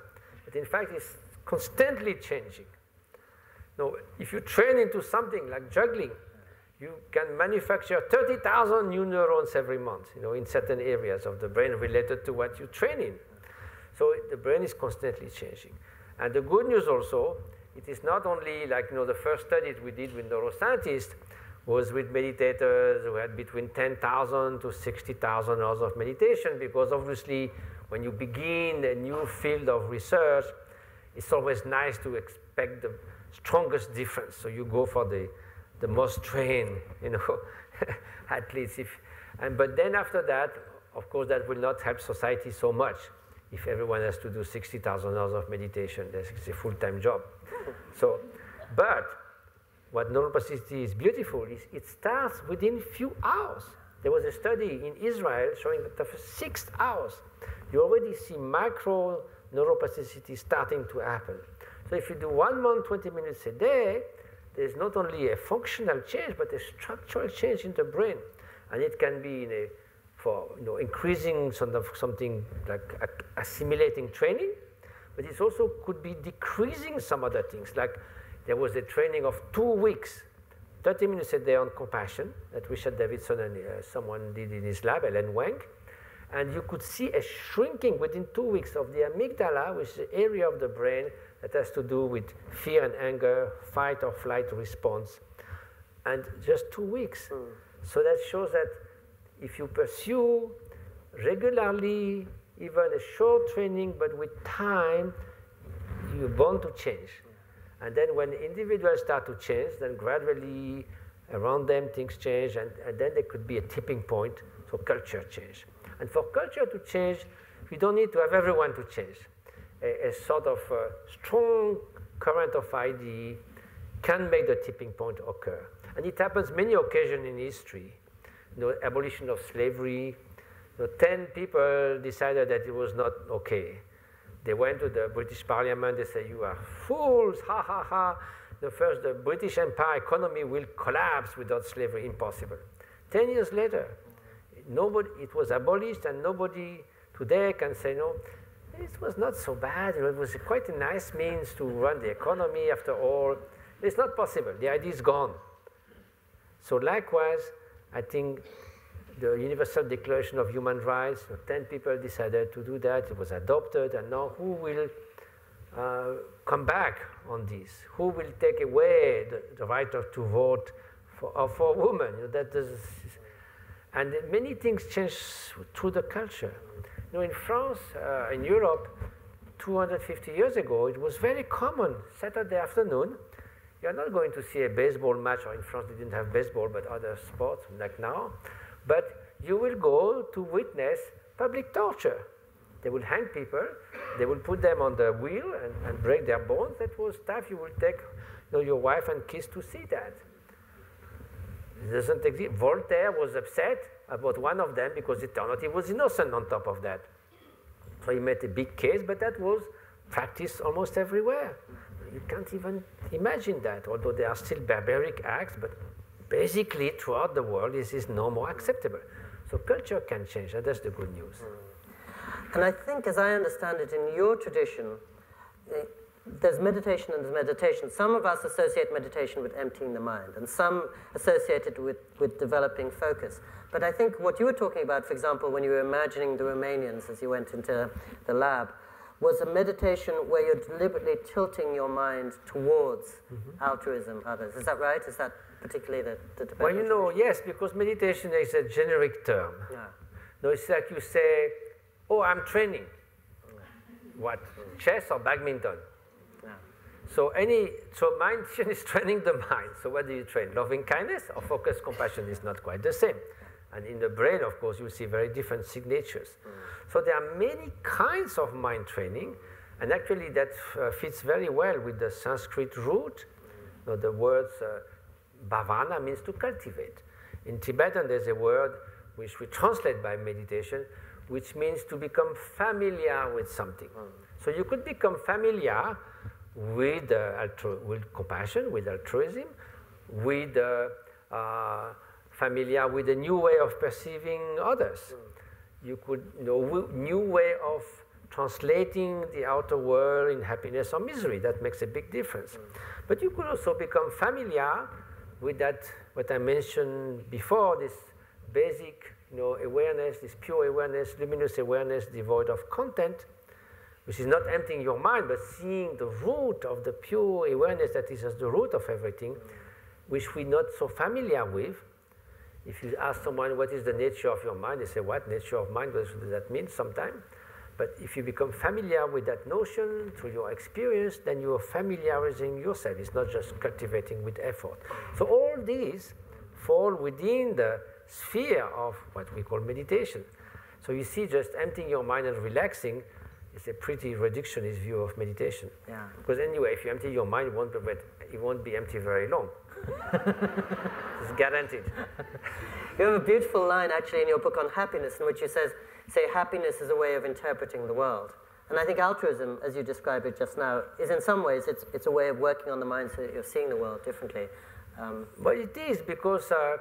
But in fact, it's constantly changing. Now, if you train into something like juggling, you can manufacture thirty thousand new neurons every month, you know, in certain areas of the brain related to what you train in. So the brain is constantly changing. And the good news also, it is not only like, you know, the first studies we did with neuroscientists was with meditators who had between ten thousand to sixty thousand hours of meditation, because obviously when you begin a new field of research, it's always nice to expect the strongest difference. So you go for the, the most trained, you know, athletes. If, and, but then after that, of course, that will not help society so much. If everyone has to do sixty thousand hours of meditation, that's a full-time job. So, but what neuroplasticity is beautiful is it starts within few hours. There was a study in Israel showing that after six hours, you already see micro neuroplasticity starting to happen. So if you do one month, twenty minutes a day, there's not only a functional change, but a structural change in the brain. And it can be in a for you know, increasing sort of something like assimilating training, but it also could be decreasing some other things. Like there was a training of two weeks, thirty minutes a day on compassion that Richard Davidson and uh, someone did in his lab, Ellen Wang, and you could see a shrinking within two weeks of the amygdala, which is the area of the brain that has to do with fear and anger, fight or flight response, and just two weeks. Mm. So that shows that if you pursue regularly, even a short training, but with time, you're born to change. And then when individuals start to change, then gradually around them things change, and, and then there could be a tipping point for culture change. And for culture to change, we don't need to have everyone to change. A, a sort of a strong current of idea can make the tipping point occur. And it happens many occasions in history. The abolition of slavery. The ten people decided that it was not okay. They went to the British Parliament. They said, "You are fools! Ha ha ha! The first, the British Empire economy will collapse without slavery. Impossible." Ten years later, nobody. It was abolished, and nobody today can say no. It was not so bad. It was quite a nice means to run the economy. After all, it's not possible. The idea is gone. So likewise. I think the Universal Declaration of Human Rights, ten people decided to do that. It was adopted, and now who will uh, come back on this? Who will take away the, the right of, to vote for, uh, for women? You know, that is, and many things change through the culture. You know, in France, uh, in Europe, two hundred fifty years ago, it was very common Saturday afternoon. You're not going to see a baseball match, or in France they didn't have baseball, but other sports like now. But you will go to witness public torture. They will hang people, they will put them on the wheel and, and break their bones. That was stuff you will take you know, your wife and kids to see that. It doesn't exist. Voltaire was upset about one of them because it turned out he was innocent on top of that. So he made a big case, but that was practiced almost everywhere. You can't even imagine that, although there are still barbaric acts, but basically throughout the world this is no more acceptable. So culture can change, and that's the good news. And I think, as I understand it, in your tradition, there's meditation and there's meditation. Some of us associate meditation with emptying the mind, and some associate it with, with developing focus. But I think what you were talking about, for example, when you were imagining the Romanians as you went into the lab, was a meditation where you're deliberately tilting your mind towards mm-hmm. altruism, others. Is that right? Is that particularly the, the debate? Well, you know, yes, because meditation is a generic term. Yeah. No, it's like you say, oh, I'm training. What? Chess or badminton? No. So any, so mind is training the mind. So what do you train? Loving kindness or focused compassion is not quite the same. And in the brain, of course, you see very different signatures. Mm. So there are many kinds of mind training. And actually that uh, fits very well with the Sanskrit root. Mm. You know, the words uh, bhavana means to cultivate. In Tibetan, there's a word which we translate by meditation, which means to become familiar with something. Mm. So you could become familiar with, uh, with compassion, with altruism, with uh, uh, familiar with a new way of perceiving others. Mm. You could you know new way of translating the outer world in happiness or misery. That makes a big difference. Mm. But you could also become familiar with that, what I mentioned before, this basic You know, awareness, this pure awareness, luminous awareness devoid of content, which is not emptying your mind, but seeing the root of the pure awareness that is as the root of everything, which we're not so familiar with. If you ask someone, what is the nature of your mind? They say, what? Nature of mind? What does that mean sometimes? But if you become familiar with that notion through your experience, then you are familiarizing yourself. It's not just cultivating with effort. So all these fall within the sphere of what we call meditation. So you see, just emptying your mind and relaxing is a pretty reductionist view of meditation. Yeah. Because anyway, if you empty your mind, it won't be, it won't be empty very long. It's guaranteed. You have a beautiful line, actually, in your book on happiness, in which you says, say happiness is a way of interpreting the world. And I think altruism, as you described it just now, is in some ways, it's, it's a way of working on the mind so that you're seeing the world differently. Um, well, it is, because uh,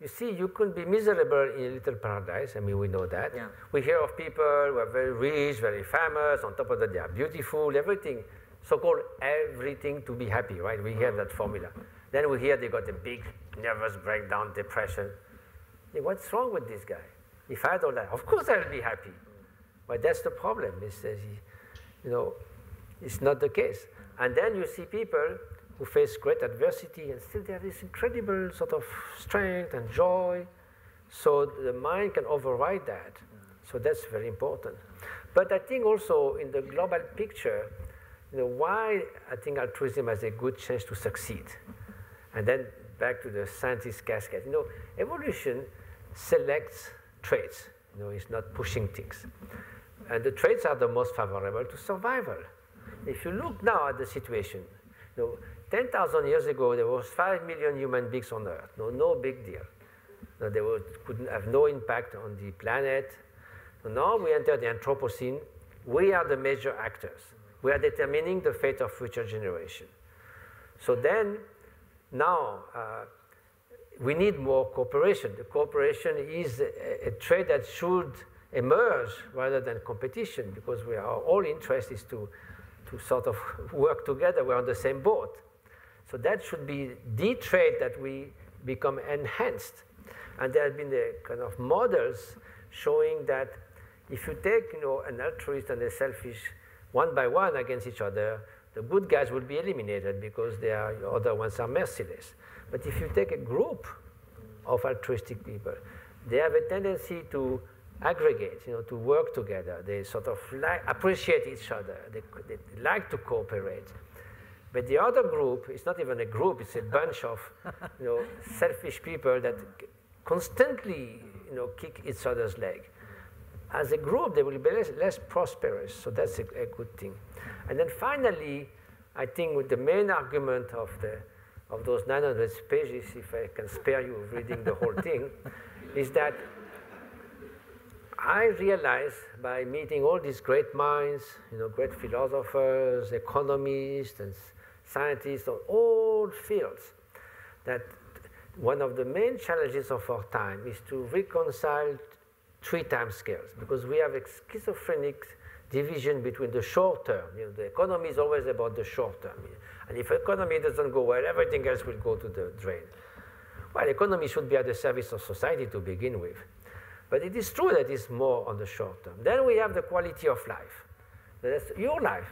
you see, you can be miserable in a little paradise. I mean, we know that. Yeah. We hear of people who are very rich, very famous. On top of that, they are beautiful, everything. So-called everything to be happy, right? We hear that formula. Then we hear they got a big nervous breakdown, depression. What's wrong with this guy? If I had all that, of course I'll be happy. But that's the problem. It's, you know, it's not the case. And then you see people who face great adversity, and still they have this incredible sort of strength and joy. So the mind can override that. So that's very important. But I think also in the global picture, you know, why I think altruism has a good chance to succeed. And then back to the scientist casket. You know, evolution selects traits. You know, it's not pushing things. And the traits are the most favorable to survival. If you look now at the situation, you know, ten thousand years ago, there was five million human beings on Earth. No, no big deal. No, they were, couldn't have no impact on the planet. So now we enter the Anthropocene. We are the major actors. We are determining the fate of future generation. So then, now, uh, we need more cooperation. The cooperation is a, a trait that should emerge rather than competition, because we are all interest is to, to sort of work together. We're on the same boat. So that should be the trait that we become enhanced. And there have been the kind of models showing that if you take you know, an altruist and a selfish one by one against each other, the good guys will be eliminated because they are, the other ones are merciless. But if you take a group of altruistic people, they have a tendency to aggregate, you know, to work together. They sort of like, appreciate each other. They, they like to cooperate. But the other group, it's not even a group, it's a bunch of you know, selfish people that constantly you know, kick each other's leg. As a group, they will be less, less prosperous, so that's a, a good thing. And then finally, I think with the main argument of, the, of those nine hundred pages, if I can spare you reading the whole thing, is that I realized by meeting all these great minds, you know, great philosophers, economists, and scientists of all fields, that one of the main challenges of our time is to reconcile three time scales, because we have a schizophrenic division between the short term. You know, the economy is always about the short term. And if economy doesn't go well, everything else will go to the drain. Well, economy should be at the service of society to begin with. But it is true that it's more on the short term. Then we have the quality of life. That's your life,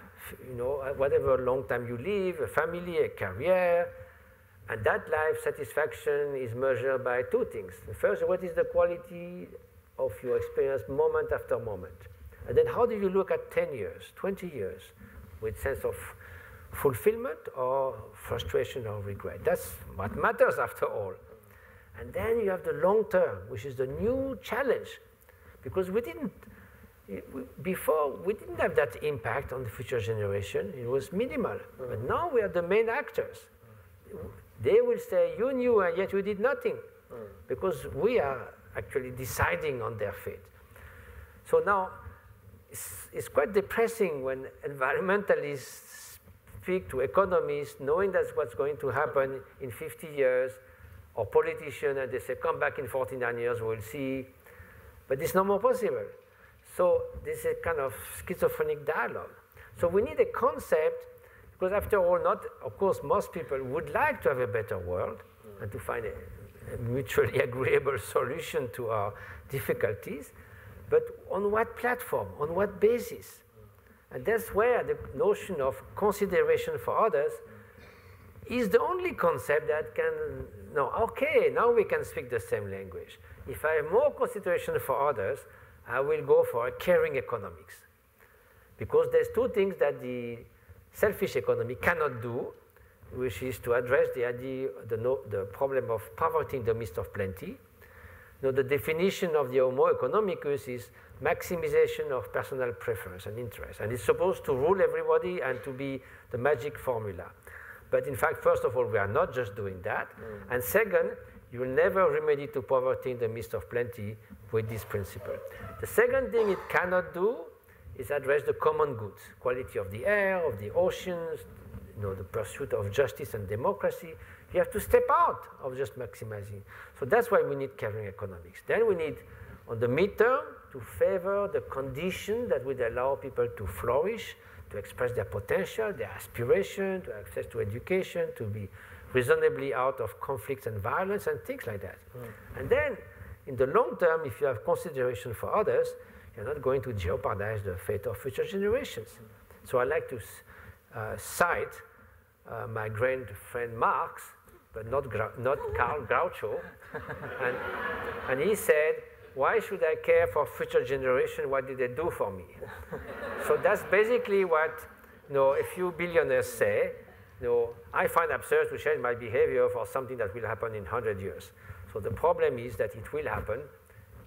you know, whatever long time you live, a family, a career. And that life satisfaction is measured by two things. First, what is the quality of your experience moment after moment? And then how do you look at ten years, twenty years with sense of fulfillment or frustration or regret? That's what matters after all. And then you have the long term, which is the new challenge, because we didn't, before, we didn't have that impact on the future generation. It was minimal. Mm-hmm. But now we are the main actors. They will say, you knew and yet you did nothing, mm-hmm. because we are actually deciding on their fate. So now, it's, it's quite depressing when environmentalists speak to economists, knowing that's what's going to happen in fifty years, or politician, and they say, come back in forty-nine years, we'll see. But it's no more possible. So this is a kind of schizophrenic dialogue. So we need a concept, because after all, not, of course, most people would like to have a better world and to find a, a mutually agreeable solution to our difficulties. But on what platform, on what basis? And that's where the notion of consideration for others is the only concept that can, no, okay, now we can speak the same language. If I have more consideration for others, I will go for caring economics. Because there's two things that the selfish economy cannot do, which is to address the idea, the, no, the problem of poverty in the midst of plenty. You know, the definition of the homo economicus is maximization of personal preference and interest. And it's supposed to rule everybody and to be the magic formula. But in fact, first of all, we are not just doing that. Mm. And second, you will never remedy to poverty in the midst of plenty with this principle. The second thing it cannot do is address the common goods, quality of the air, of the oceans, you know, the pursuit of justice and democracy. You have to step out of just maximizing. So that's why we need caring economics. Then we need, on the midterm, to favor the condition that would allow people to flourish, to express their potential, their aspiration, to access to education, to be reasonably out of conflicts and violence and things like that. Mm. And then, in the long term, if you have consideration for others, you're not going to jeopardize the fate of future generations. Mm. So I like to uh, cite uh, my great friend Marx, but not, not Karl Groucho, and, and he said, why should I care for future generation? What did they do for me? So that's basically what you know, a few billionaires say. You know, I find absurd to change my behavior for something that will happen in one hundred years. So the problem is that it will happen.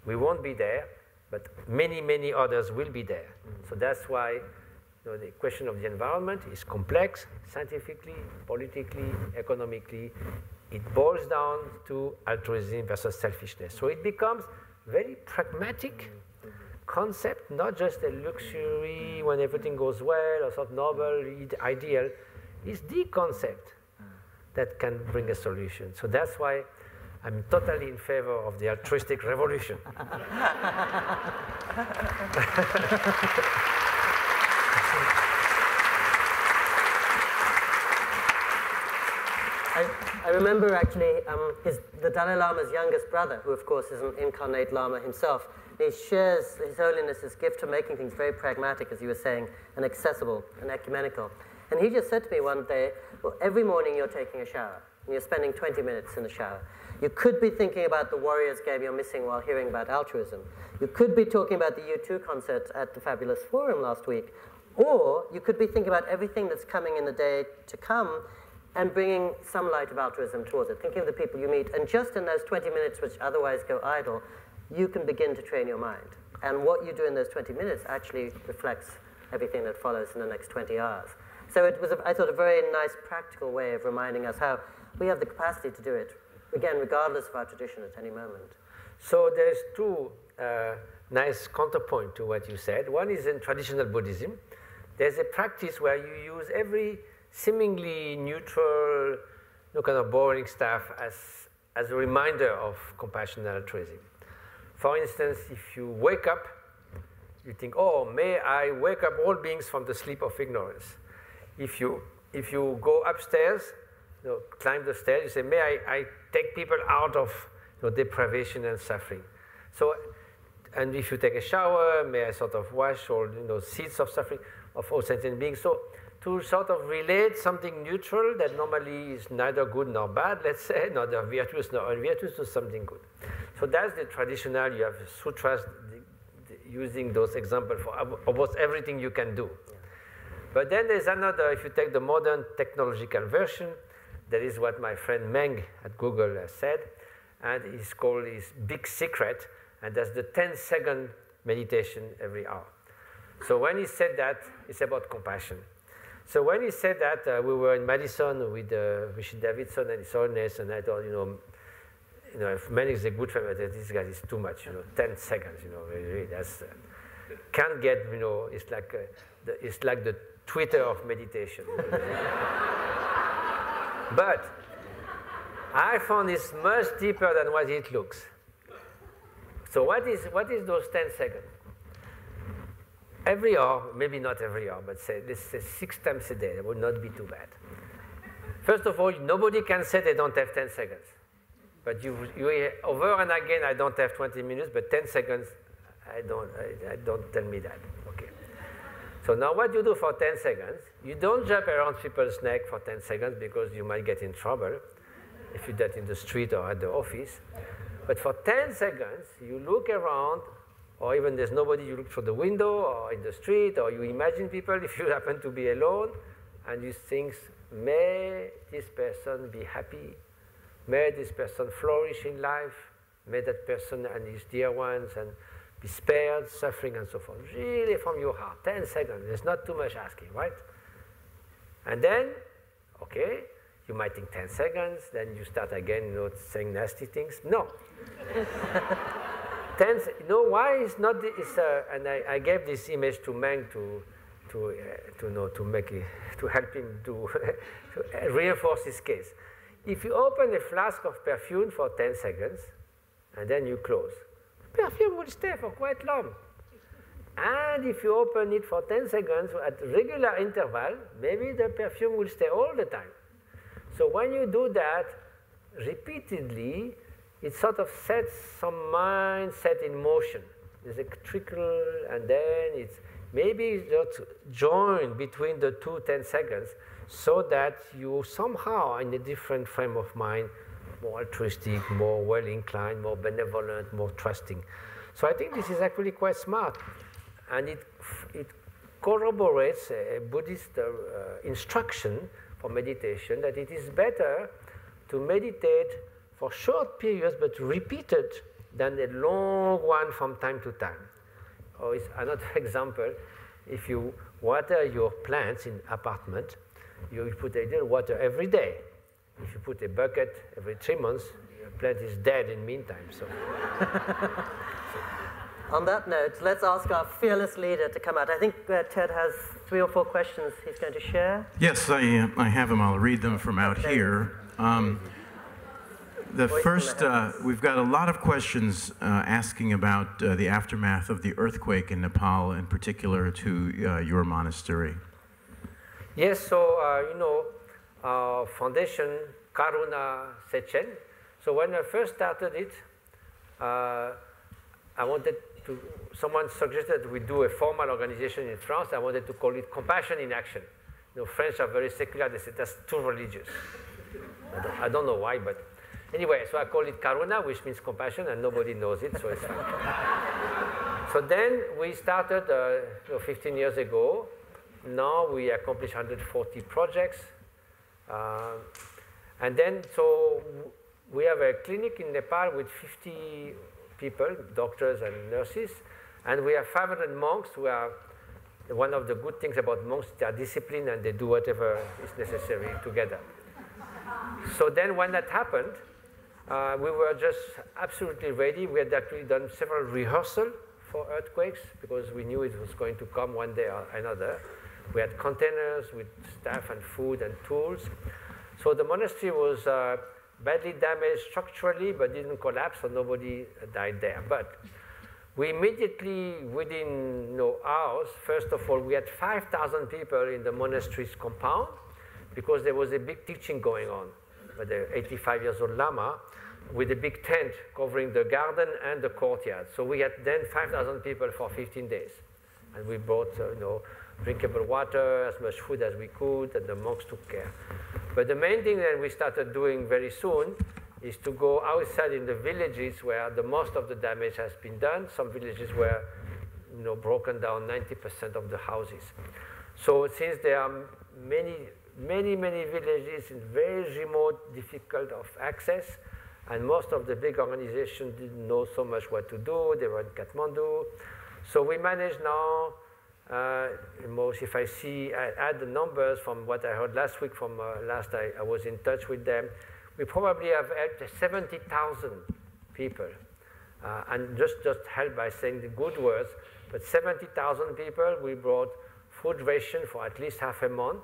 We won't be there, but many, many others will be there. Mm-hmm. So that's why you know, the question of the environment is complex, scientifically, politically, economically. It boils down to altruism versus selfishness. So it becomes very pragmatic concept, not just a luxury when everything goes well or sort of novel, ideal. It's the concept that can bring a solution. So that's why I'm totally in favor of the altruistic revolution. I, I remember actually um, his, the Dalai Lama's youngest brother, who of course is an incarnate Lama himself. He shares His Holiness's gift to making things very pragmatic, as you were saying, and accessible and ecumenical. And he just said to me one day, well, every morning you're taking a shower, and you're spending twenty minutes in the shower. You could be thinking about the Warriors game you're missing while hearing about altruism. You could be talking about the U two concert at the Fabulous Forum last week. Or you could be thinking about everything that's coming in the day to come and bringing some light of altruism towards it, thinking of the people you meet. And just in those twenty minutes which otherwise go idle, you can begin to train your mind. And what you do in those twenty minutes actually reflects everything that follows in the next twenty hours. So it was, a, I thought, a very nice practical way of reminding us how we have the capacity to do it, again, regardless of our tradition at any moment. So there's two uh, nice counterpoint to what you said. One is in traditional Buddhism. There's a practice where you use every seemingly neutral, no kind of boring stuff as, as a reminder of compassion and altruism. For instance, if you wake up, you think, oh, may I wake up all beings from the sleep of ignorance. If you, if you go upstairs, you know, climb the stairs, you say, may I, I take people out of you know, deprivation and suffering. So, and if you take a shower, may I sort of wash all you know, seeds of suffering of all sentient beings. So to sort of relate something neutral that normally is neither good nor bad, let's say, neither virtuous nor unvirtuous, to something good. So that's the traditional, you have sutras the, the, using those examples for almost everything you can do. Yeah. But then there's another, if you take the modern technological version, that is what my friend Meng at Google has said, and it's called his Big Secret, and that's the ten second meditation every hour. So when he said that, it's about compassion. So when he said that, uh, we were in Madison with uh, Richard Davidson and his Holiness, and I thought, you know, you know, if Meng is a good friend, this guy is too much, you know, ten seconds, you know, really, that's, uh, can't get, you know, it's like, uh, the, it's like the Twitter of meditation. But I found it's much deeper than what it looks. So what is, what is those ten seconds? Every hour, maybe not every hour, but say, let's say six times a day, that would not be too bad. First of all, nobody can say they don't have ten seconds. But you, you hear over and again, I don't have twenty minutes, but ten seconds, I don't, I, I don't tell me that. Okay. So now what you do for ten seconds, you don't jump around people's neck for ten seconds because you might get in trouble if you do that in the street or at the office. But for ten seconds, you look around, or even there's nobody, you look through the window or in the street, or you imagine people if you happen to be alone, and you think, may this person be happy, may this person flourish in life, may that person and his dear ones and be spared suffering and so forth, really from your heart, ten seconds, there's not too much asking, right? And then, okay, you might think ten seconds, then you start again, you know, saying nasty things, no. ten, you know why it's not, it's a, and I, I gave this image to Meng to, to, uh, to, know, to, make it, to help him to, to reinforce his case. If you open a flask of perfume for ten seconds, and then you close, perfume will stay for quite long. And if you open it for ten seconds at regular interval, maybe the perfume will stay all the time. So when you do that repeatedly, it sort of sets some mindset in motion. There's a trickle, and then it's maybe just join between the two ten seconds so that you somehow in a different frame of mind, more altruistic, more well-inclined, more benevolent, more trusting. So I think this is actually quite smart. And it, it corroborates a Buddhist uh, instruction for meditation that it is better to meditate for short periods, but repeated, than a long one from time to time. Or it's another example, if you water your plants in apartment, you put a little water every day. If you put a bucket every three months, your plant is dead in the meantime, so. On that note, let's ask our fearless leader to come out. I think uh, Ted has three or four questions he's going to share. Yes, I, I have them. I'll read them from out okay. here. Um, The first, uh, we've got a lot of questions uh, asking about uh, the aftermath of the earthquake in Nepal, in particular to uh, your monastery. Yes, so, uh, you know, our foundation, Karuna Sechen. So when I first started it, uh, I wanted to, someone suggested we do a formal organization in France. I wanted to call it Compassion in Action. You know, French are very secular, they say that's too religious. I don't, I don't know why, but. Anyway, so I call it Karuna, which means compassion, and nobody knows it, so it's fine. So then we started uh, fifteen years ago now we accomplished one hundred forty projects. Uh, and then, so we have a clinic in Nepal with fifty people, doctors and nurses, and we have five hundred monks who are, one of the good things about monks, they are disciplined and they do whatever is necessary together. So then when that happened, uh, we were just absolutely ready. We had actually done several rehearsals for earthquakes because we knew it was going to come one day or another. We had containers with staff and food and tools. So the monastery was uh, badly damaged structurally, but didn't collapse, so nobody died there. But we immediately, within you know, hours, first of all, we had five thousand people in the monastery's compound because there was a big teaching going on by the eighty-five years old Lama with a big tent covering the garden and the courtyard. So we had then five thousand people for fifteen days. And we brought uh, you know, drinkable water, as much food as we could, and the monks took care. But the main thing that we started doing very soon is to go outside in the villages where the most of the damage has been done. Some villages were you know, broken down ninety percent of the houses. So since there are many, many, many villages in very remote, difficult of access, and most of the big organizations didn't know so much what to do, they were in Kathmandu. So we manage now, uh, most if I see, I add the numbers from what I heard last week, from uh, last I, I was in touch with them, we probably have helped seventy thousand people. Uh, and just, just help by saying the good words, but seventy thousand people, we brought food ration for at least half a month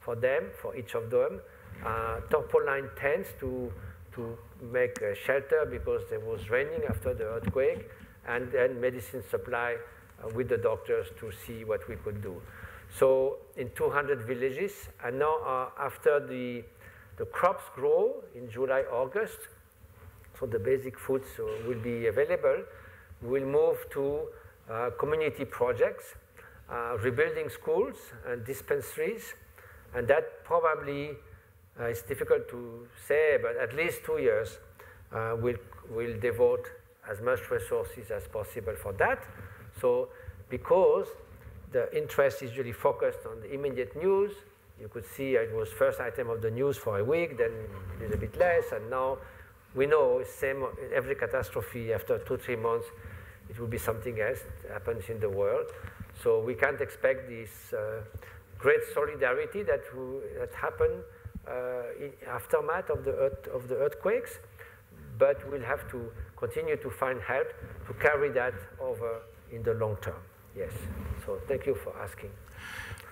for them, for each of them, uh, tarpaulin tents to, to make a shelter because it was raining after the earthquake, and then medicine supply uh, with the doctors to see what we could do. So in two hundred villages, and now uh, after the, the crops grow in July, August, so the basic foods uh, will be available, we'll move to uh, community projects, uh, rebuilding schools and dispensaries, and that probably, uh, it's difficult to say, but at least two years uh, we'll, we'll devote as much resources as possible for that. So because the interest is usually focused on the immediate news, you could see it was first item of the news for a week, then a little bit less, and now we know same every catastrophe after two, three months, it will be something else that happens in the world. So we can't expect this uh, great solidarity that, that happened uh, in aftermath of the, earth, of the earthquakes, but we'll have to continue to find help to carry that over in the long term. Yes, so thank you for asking.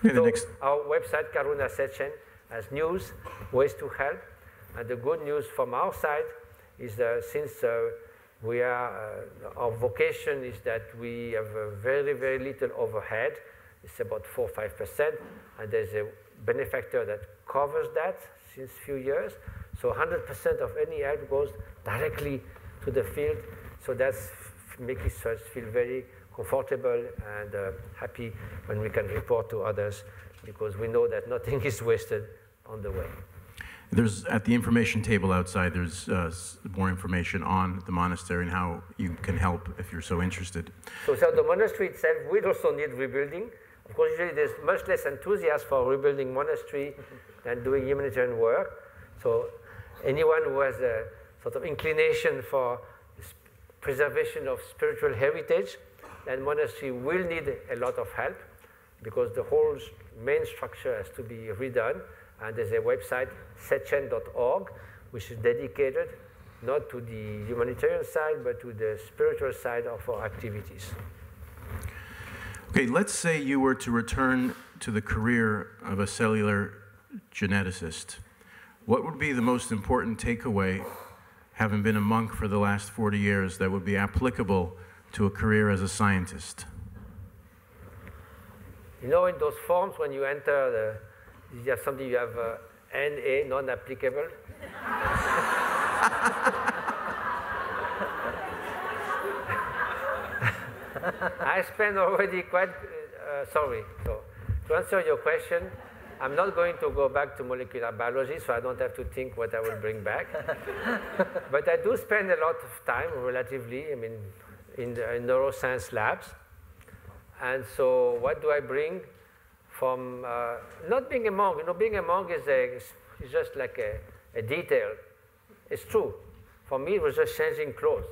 Okay, so next. Our website, Karuna Sechen, has news, ways to help. And the good news from our side is that since uh, we are, uh, our vocation is that we have a very, very little overhead. It's about four or five percent. And there's a benefactor that covers that since few years. So one hundred percent of any help goes directly to the field. So that's making us feel very comfortable and uh, happy when we can report to others, because we know that nothing is wasted on the way. There's, at the information table outside, there's uh, more information on the monastery and how you can help if you're so interested. So, so the monastery itself, we also need rebuilding. Of course, usually there's much less enthusiasm for rebuilding monastery than doing humanitarian work. So anyone who has a sort of inclination for preservation of spiritual heritage, and monastery will need a lot of help because the whole main structure has to be redone. And there's a website, sechen dot org, which is dedicated not to the humanitarian side, but to the spiritual side of our activities. Okay, let's say you were to return to the career of a cellular geneticist. What would be the most important takeaway, having been a monk for the last forty years, that would be applicable to a career as a scientist? You know, in those forms, when you enter, the, you have something, you have uh, N A, non-applicable. I spent already quite, uh, sorry, so to answer your question, I'm not going to go back to molecular biology, so I don't have to think what I will bring back. But I do spend a lot of time, relatively, I mean, in the in neuroscience labs. And so what do I bring? from uh, not being a monk. You know, being a monk is, a, is just like a, a detail. It's true. For me, it was just changing clothes.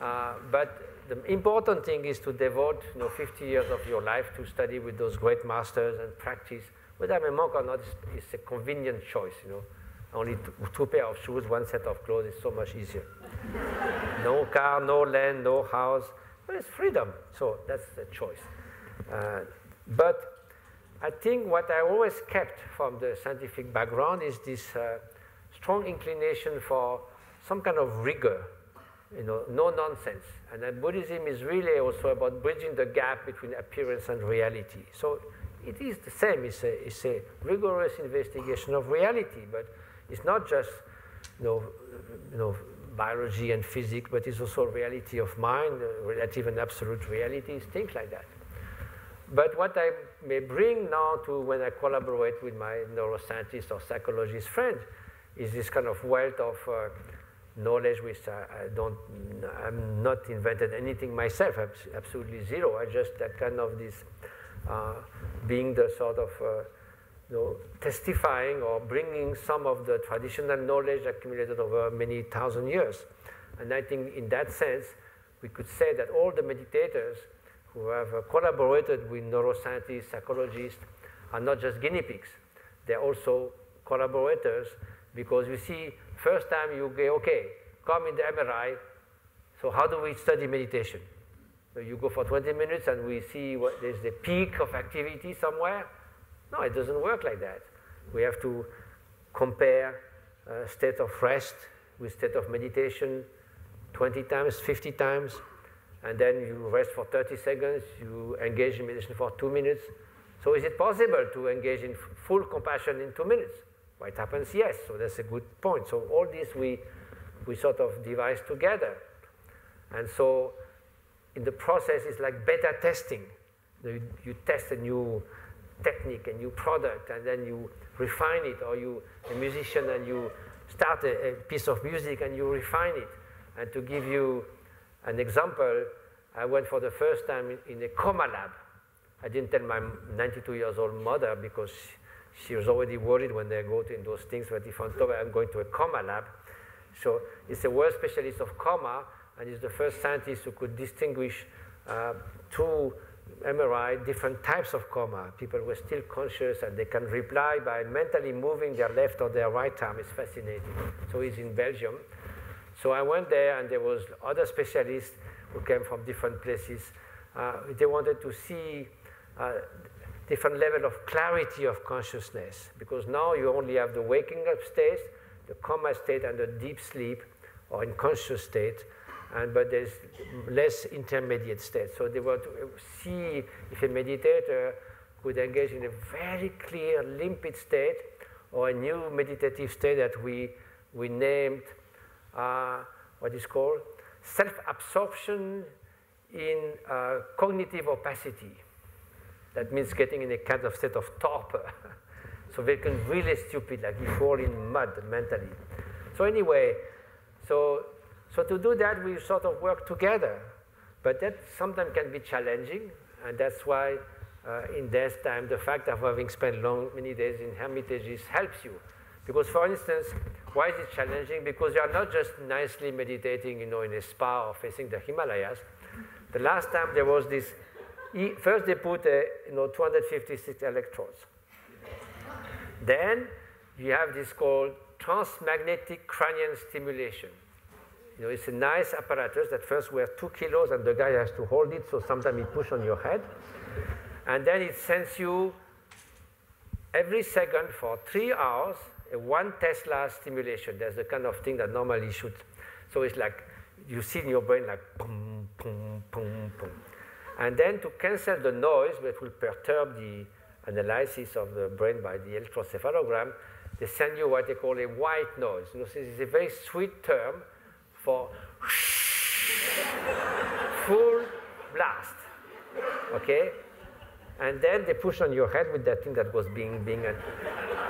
Uh, but the important thing is to devote you know, fifty years of your life to study with those great masters and practice. Whether I'm a monk or not, it's, it's a convenient choice. You know, only two, two pair of shoes, one set of clothes is so much easier. No car, no land, no house. But it's freedom. So that's the choice. Uh, but I think what I always kept from the scientific background is this uh, strong inclination for some kind of rigor, you know, no nonsense. And that Buddhism is really also about bridging the gap between appearance and reality. So it is the same. It's a, it's a rigorous investigation of reality, but it's not just, you know, you know, biology and physics, but it's also reality of mind, relative and absolute realities, things like that. But what I may bring now to when I collaborate with my neuroscientist or psychologist friend is this kind of wealth of uh, knowledge, which I, I don't, I'm not invented anything myself, absolutely zero. I just that kind of this uh, being the sort of uh, you know, testifying or bringing some of the traditional knowledge accumulated over many thousand years. And I think in that sense, we could say that all the meditators who have uh, collaborated with neuroscientists, psychologists, are not just guinea pigs. They're also collaborators, because you see, first time you go, okay, come in the M R I, so how do we study meditation? So you go for twenty minutes and we see what, there's the peak of activity somewhere. No, it doesn't work like that. We have to compare uh, state of rest with state of meditation twenty times, fifty times, and then you rest for thirty seconds, you engage in meditation for two minutes. So is it possible to engage in full compassion in two minutes? Well, it happens, yes, so that's a good point. So all this we, we sort of devise together. And so in the process, it's like beta testing. You, you test a new technique, a new product, and then you refine it, or you, a musician, and you start a, a piece of music and you refine it. And to give you an example, I went for the first time in, in a coma lab. I didn't tell my ninety-two years old mother, because she, she was already worried when they go to in those things, but if I'm, told I'm going to a coma lab. So it's a world specialist of coma, and he's the first scientist who could distinguish uh, two M R I, different types of coma. People were still conscious, and they can reply by mentally moving their left or their right arm. It's fascinating. So he's in Belgium. So I went there, and there was other specialists who came from different places. Uh, they wanted to see uh, different level of clarity of consciousness, because now you only have the waking up state, the coma state, and the deep sleep or unconscious state, and but there's less intermediate state. So they want to see if a meditator could engage in a very clear, limpid state, or a new meditative state that we, we named Uh, what is called self-absorption in uh, cognitive opacity. That means getting in a kind of state of torpor. So they can really stupid, like you fall in mud mentally. So anyway, so, so to do that, we sort of work together. But that sometimes can be challenging, and that's why uh, in this time, the fact of having spent long, many days in hermitages helps you. Because, for instance, why is it challenging? Because you are not just nicely meditating, you know, in a spa or facing the Himalayas. The last time there was this, first they put, a, you know, two hundred fifty-six electrodes. Then you have this called transmagnetic cranial stimulation. You know, it's a nice apparatus that first weighs two kilos, and the guy has to hold it, so sometimes he pushes on your head. And then it sends you every second for three hours, a one Tesla stimulation. That's the kind of thing that normally shoots. So it's like you see in your brain like boom, boom, boom, boom. And then to cancel the noise that will perturb the analysis of the brain by the electroencephalogram, they send you what they call a white noise. You know, this is a very sweet term for full blast, okay? And then they push on your head with that thing that was bing, bing. And,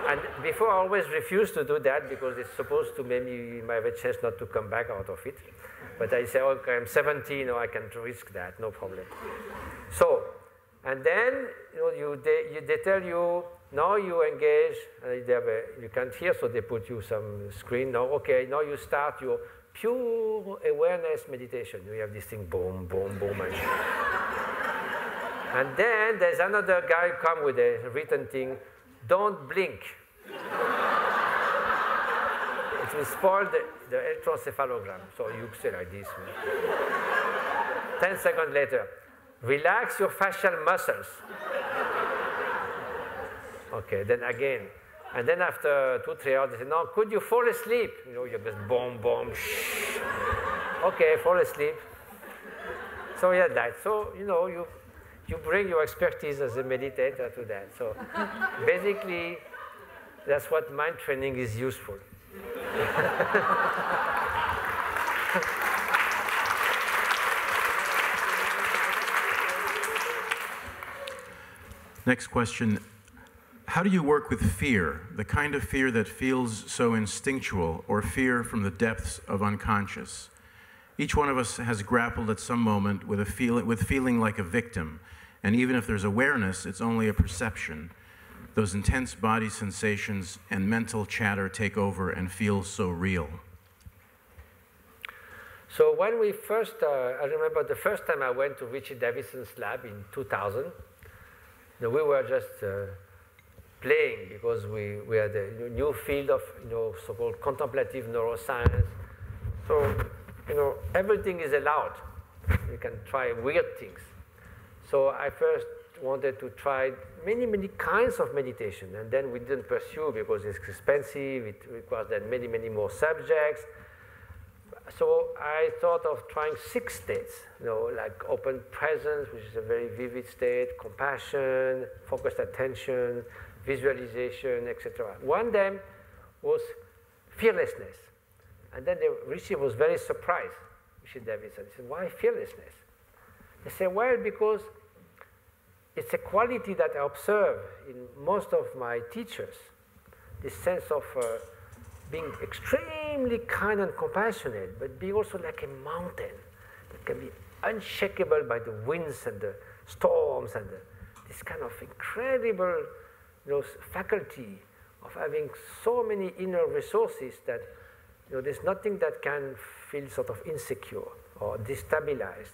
and before, I always refused to do that, because it's supposed to maybe you might have a chance not to come back out of it. But I say, okay, I'm seventeen, or I can risk that, no problem. So And then you know, you they, you, they tell you, now you engage, and they have a, you can't hear, so they put you some screen. Now, okay, now you start your pure awareness meditation. You have this thing, boom, boom, boom. And, and then there's another guy come with a written thing, don't blink. It will spoil the, the electroencephalogram. So you say like this. Ten seconds later, relax your facial muscles. Okay, then again. And then after two, three hours, they say, now, could you fall asleep? You know, you're just boom, boom, shh. Okay, fall asleep. So yeah, that. So, you know, you, you bring your expertise as a meditator to that. So basically, that's what mind training is useful. Next question. How do you work with fear, the kind of fear that feels so instinctual, or fear from the depths of unconscious? Each one of us has grappled at some moment with, a feel, with feeling like a victim, and even if there's awareness, it's only a perception. Those intense body sensations and mental chatter take over and feel so real. So when we first, uh, I remember the first time I went to Richard Davidson's lab in two thousand, we were just uh, playing because we, we had a new field of you know, so-called contemplative neuroscience. So you know, everything is allowed. You can try weird things. So I first wanted to try many, many kinds of meditation, and then we didn't pursue because it's expensive, it requires then many, many more subjects. So I thought of trying six states, you know, like open presence, which is a very vivid state, compassion, focused attention, visualization, et cetera. One of them was fearlessness. And then the, Richie was very surprised, Richard Davidson. He said, why fearlessness? They said, well, because it's a quality that I observe in most of my teachers, this sense of uh, being extremely kind and compassionate, but being also like a mountain that can be unshakable by the winds and the storms and the, this kind of incredible you know, faculty of having so many inner resources that you know, there's nothing that can feel sort of insecure or destabilized.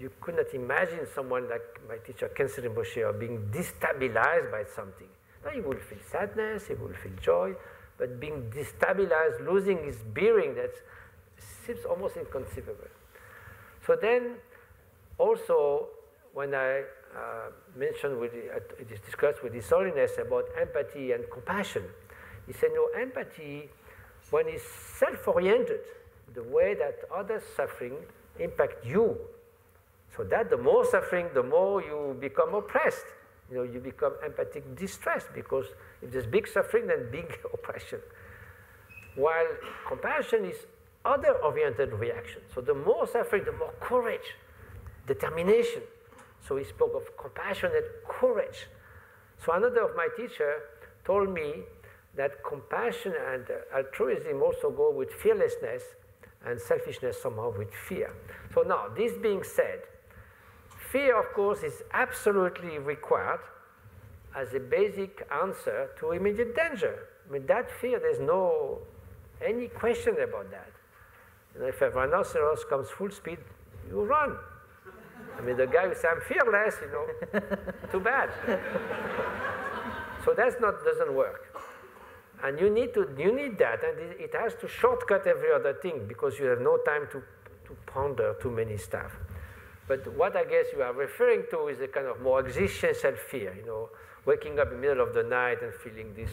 You could not imagine someone like my teacher, Kensen Rinpoche, being destabilized by something. Now you will feel sadness, you will feel joy, but being destabilized, losing his bearing, that seems almost inconceivable. So then, also, when I uh, mentioned, with, uh, discussed with His Holiness about empathy and compassion, he said, no, empathy, when it's self-oriented, the way that others' suffering impact you, so that the more suffering, the more you become oppressed. You know, you become empathic distressed because if there's big suffering, then big oppression. While compassion is other-oriented reaction. So the more suffering, the more courage, determination. So he spoke of compassionate courage. So another of my teacher told me that compassion and altruism also go with fearlessness and selfishness somehow with fear. So now, this being said, fear, of course, is absolutely required as a basic answer to immediate danger. I mean, that fear, there's no any question about that. You know, if a rhinoceros comes full speed, you run. I mean, the guy who says, I'm fearless, you know, too bad. So that's not, doesn't work. And you need, to, you need that, and it has to shortcut every other thing because you have no time to, to ponder too many stuff. But what I guess you are referring to is a kind of more existential fear, you know, waking up in the middle of the night and feeling this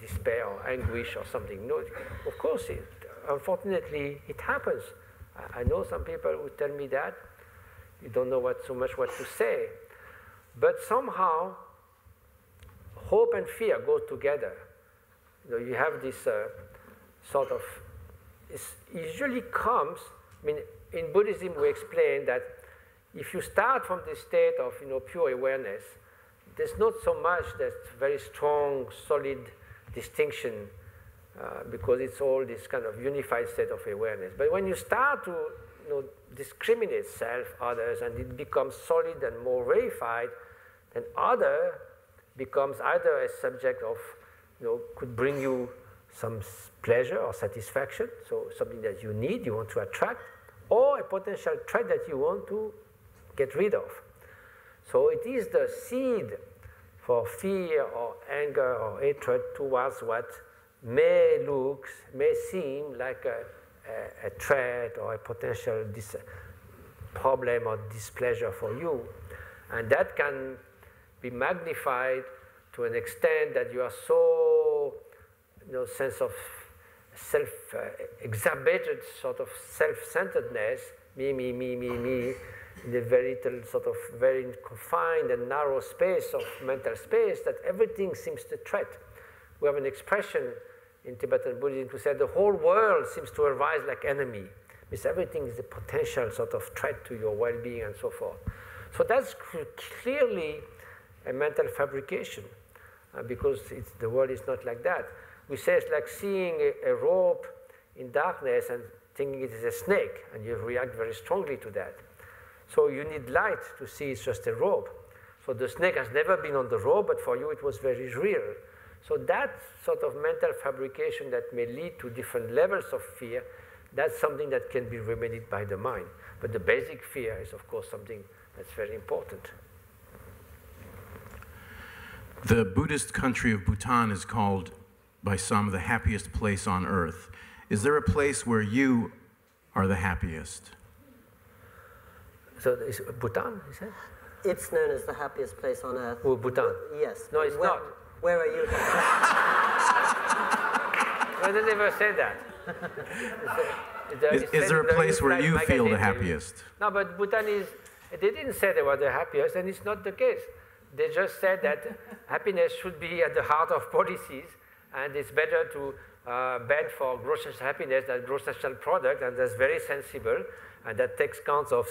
despair or anguish or something. No, of course, it, unfortunately, it happens. I, I know some people who tell me that. You don't know what, so much what to say. But somehow, hope and fear go together. You know, you have this uh, sort of, it usually comes, I mean, in Buddhism we explain that if you start from the state of you know, pure awareness, there's not so much that very strong, solid distinction uh, because it's all this kind of unified state of awareness. But when you start to you know, discriminate self, others, and it becomes solid and more verified, And other becomes either a subject of, you know, could bring you some pleasure or satisfaction, so something that you need, you want to attract, or a potential threat that you want to get rid of. So it is the seed for fear or anger or hatred towards what may look, may seem like a, a, a threat or a potential dis problem or displeasure for you. And that can be magnified to an extent that you are so, you know, sense of self, uh, exacerbated sort of self-centeredness, me, me, me, me, me, in a very little sort of very confined and narrow space of mental space that everything seems to threat. We have an expression in Tibetan Buddhism to say the whole world seems to arise like enemy. Means everything is a potential sort of threat to your well-being and so forth. So that's clearly a mental fabrication, uh, because it's, the world is not like that. We say it's like seeing a, a rope in darkness and thinking it is a snake, and you react very strongly to that. So you need light to see it's just a rope. So the snake has never been on the rope, but for you it was very real. So that sort of mental fabrication that may lead to different levels of fear, that's something that can be remedied by the mind. But the basic fear is, of course, something that's very important. The Buddhist country of Bhutan is called by some the happiest place on earth. Is there a place where you are the happiest? So is it Bhutan, is it? It's known as the happiest place on earth. Oh, Bhutan. Yes. No, it's where, not. Where are you? No, they never say that. It's a, it's a, is, is there a place where you feel the happiest? No, but Bhutan is, they didn't say they were the happiest, and it's not the case. They just said that happiness should be at the heart of policies, and it's better to uh, bed for gross happiness than gross national product, and that's very sensible, and that takes count of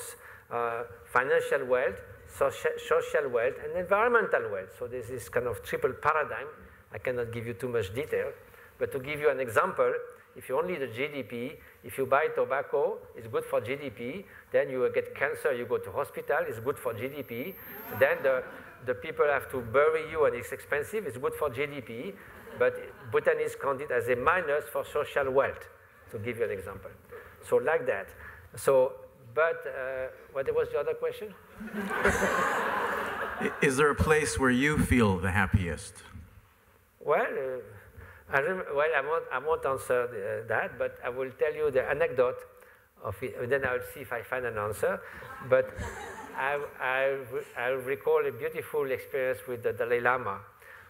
Uh, financial wealth, social, social wealth, and environmental wealth. So there's this kind of triple paradigm. I cannot give you too much detail, but to give you an example, if you only the G D P, if you buy tobacco, it's good for G D P, then you will get cancer, you go to hospital, it's good for G D P, then the, the people have to bury you and it's expensive, it's good for G D P, but Bhutan is counted as a minus for social wealth, to give you an example. So like that. So. But uh, what was the other question? Is there a place where you feel the happiest? Well, uh, I, well, I, won't, I won't answer the, uh, that, but I will tell you the anecdote of it, and then I'll see if I find an answer. But I, I, I recall a beautiful experience with the Dalai Lama.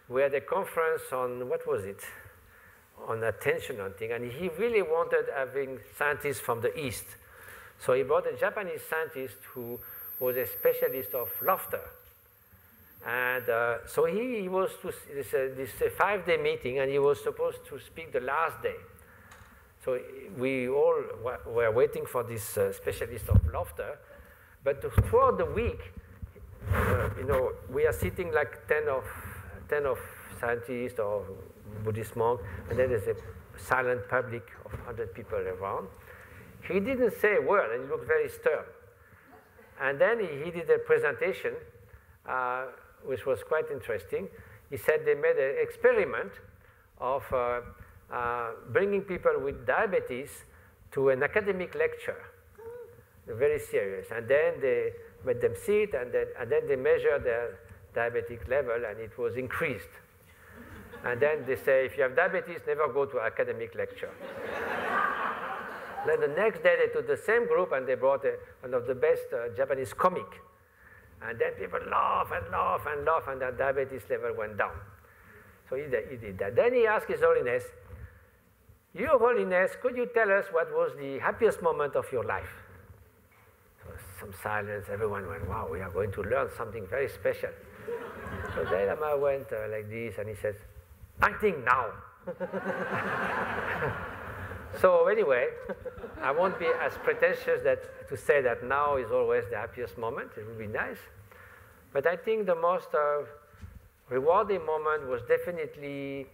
We had a conference on, what was it? On attention on thing, and he really wanted having scientists from the East. So he brought a Japanese scientist who was a specialist of laughter. And uh, so he, he was to, this, uh, this five-day meeting, and he was supposed to speak the last day. So we all were waiting for this uh, specialist of laughter. But throughout the week, uh, you know, we are sitting like ten of, ten of scientists or Buddhist monks, and then there's a silent public of one hundred people around. He didn't say a word, and he looked very stern. And then he, he did a presentation, uh, which was quite interesting. He said they made an experiment of uh, uh, bringing people with diabetes to an academic lecture, very serious. And then they made them sit, and then, and then they measured their diabetic level, and it was increased. And then they say, if you have diabetes, never go to an academic lecture. Then the next day, they took the same group, and they brought a, one of the best uh, Japanese comic. And then people laugh and laugh and laugh, and their diabetes level went down. So he, he did that. Then he asked His Holiness, Your Holiness, could you tell us what was the happiest moment of your life? So some silence. Everyone went, wow, we are going to learn something very special. So Dalai Lama went uh, like this, and he says, I think now. So anyway, I won't be as pretentious that to say that now is always the happiest moment. It would be nice. But I think the most uh, rewarding moment was definitely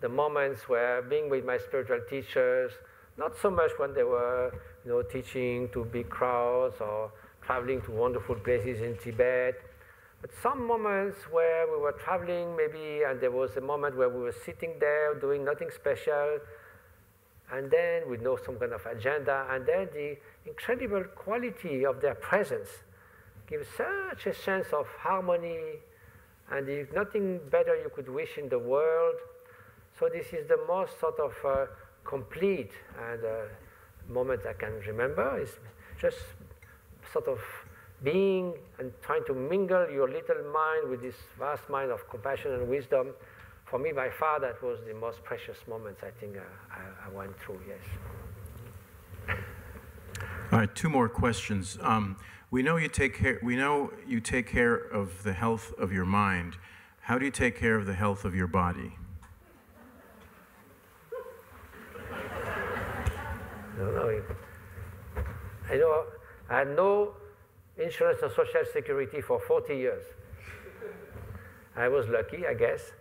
the moments where being with my spiritual teachers, not so much when they were, you know, teaching to big crowds or traveling to wonderful places in Tibet, But some moments where we were traveling, maybe, and there was a moment where we were sitting there doing nothing special, and then with no some kind of agenda, and then the incredible quality of their presence gives such a sense of harmony, and there's nothing better you could wish in the world. So this is the most sort of uh, complete and uh, moment I can remember. It's just sort of being and trying to mingle your little mind with this vast mind of compassion and wisdom. For me, by far, that was the most precious moments I think uh, I, I went through, yes. All right, two more questions. Um, we know you take care, we know you take care of the health of your mind. How do you take care of the health of your body? I don't know. I know I had no insurance or social security for forty years. I was lucky, I guess.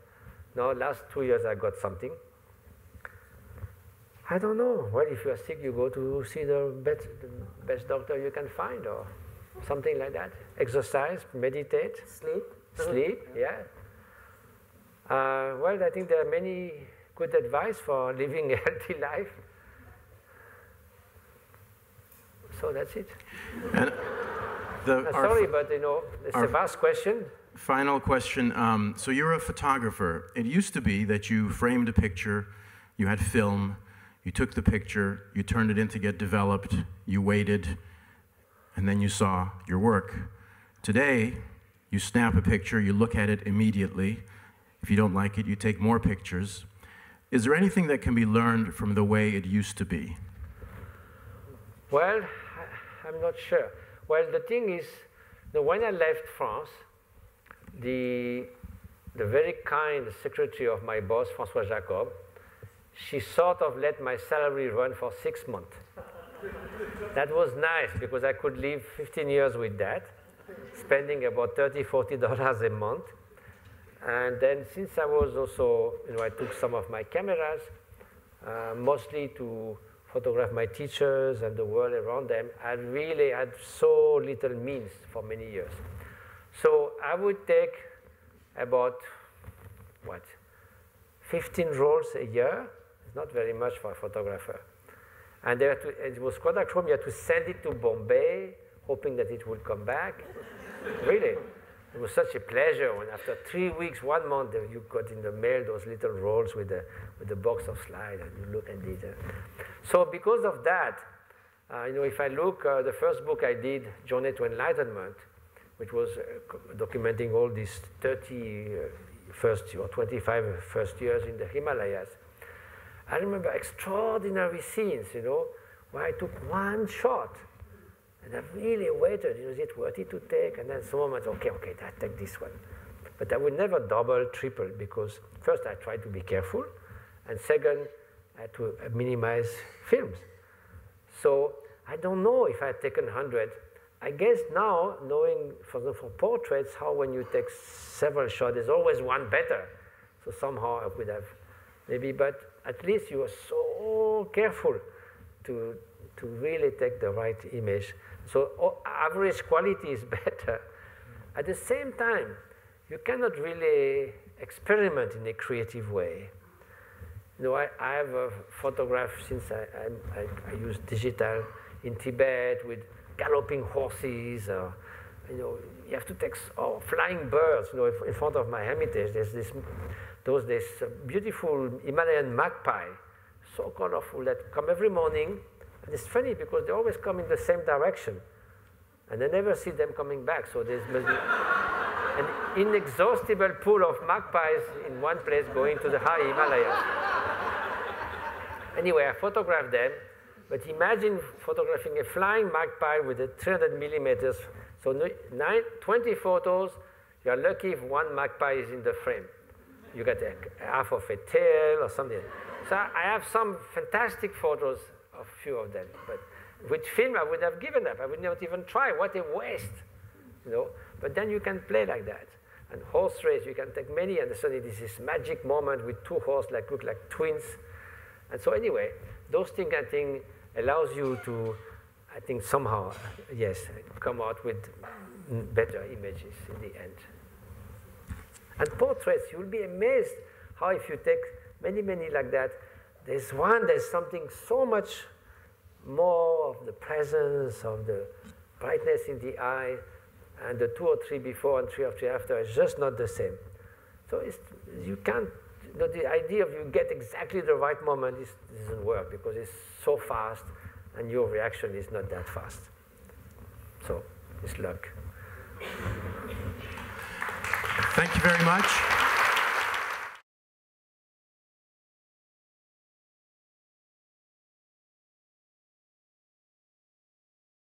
No, last two years I got something. I don't know. Well, if you are sick, you go to see the best, the best doctor you can find, or something like that. Exercise, meditate, sleep, sleep. Yeah. Uh, well, I think there are many good advice for living a healthy life. So that's it. And the, uh, sorry, but you know, it's a vast question. Final question. Um, so you're a photographer. It used to be that you framed a picture, you had film, you took the picture, you turned it in to get developed, you waited, and then you saw your work. Today, you snap a picture, you look at it immediately. If you don't like it, you take more pictures. Is there anything that can be learned from the way it used to be? Well, I'm not sure. Well, the thing is, you know, when I left France, the, the very kind secretary of my boss, François Jacob, she sort of let my salary run for six months. That was nice, because I could live fifteen years with that, spending about thirty, forty dollars a month. And then since I was also, you know, I took some of my cameras, uh, mostly to photograph my teachers and the world around them. I really had so little means for many years. So I would take about, what, fifteen rolls a year. It's not very much for a photographer. And they had to, it was Kodachrome, you had to send it to Bombay, hoping that it would come back. Really, it was such a pleasure when after three weeks, one month, you got in the mail those little rolls with the, with the box of slides, and you look at it. So because of that, uh, you know, if I look, uh, the first book I did, Journey to Enlightenment, which was uh, documenting all these thirty first or twenty-five first years in the Himalayas. I remember extraordinary scenes, you know, where I took one shot. And I really waited, you know, is it worthy to take? And then some moment, okay, okay, I take this one. But I would never double, triple, because first I tried to be careful, and second, I had to minimize films. So I don't know if I had taken one hundred. I guess now, knowing for, for portraits, how when you take several shots, there's always one better. So somehow I could have maybe, but at least you are so careful to, to really take the right image. So oh, average quality is better. At the same time, you cannot really experiment in a creative way. You know, I, I have a photograph since I, I, I, I use digital in Tibet with galloping horses, uh, you know, you have to take oh, flying birds. You know, in front of my hermitage, there's this, those this beautiful Himalayan magpie, so colorful that come every morning. And it's funny because they always come in the same direction, and I never see them coming back. So there's an inexhaustible pool of magpies in one place going to the high Himalayas. Anyway, I photographed them. But imagine photographing a flying magpie with a three hundred millimeters. So nine, twenty photos, you're lucky if one magpie is in the frame. You get a, half of a tail or something. So I have some fantastic photos of a few of them. But with film, I would have given up. I would not even try. What a waste, you know. But then you can play like that. And horse race, you can take many, and suddenly this is magic moment with two horses that look like twins. And so anyway, those things, I think, allows you to, I think, somehow, yes, come out with better images in the end. And portraits, you'll be amazed how if you take many, many like that, there's one, there's something so much more of the presence, of the brightness in the eye, and the two or three before and three or three after is just not the same. So it's, you can't, you know, the idea of you get exactly the right moment is, doesn't work because it's so fast and your reaction is not that fast. So it's luck. Thank you very much.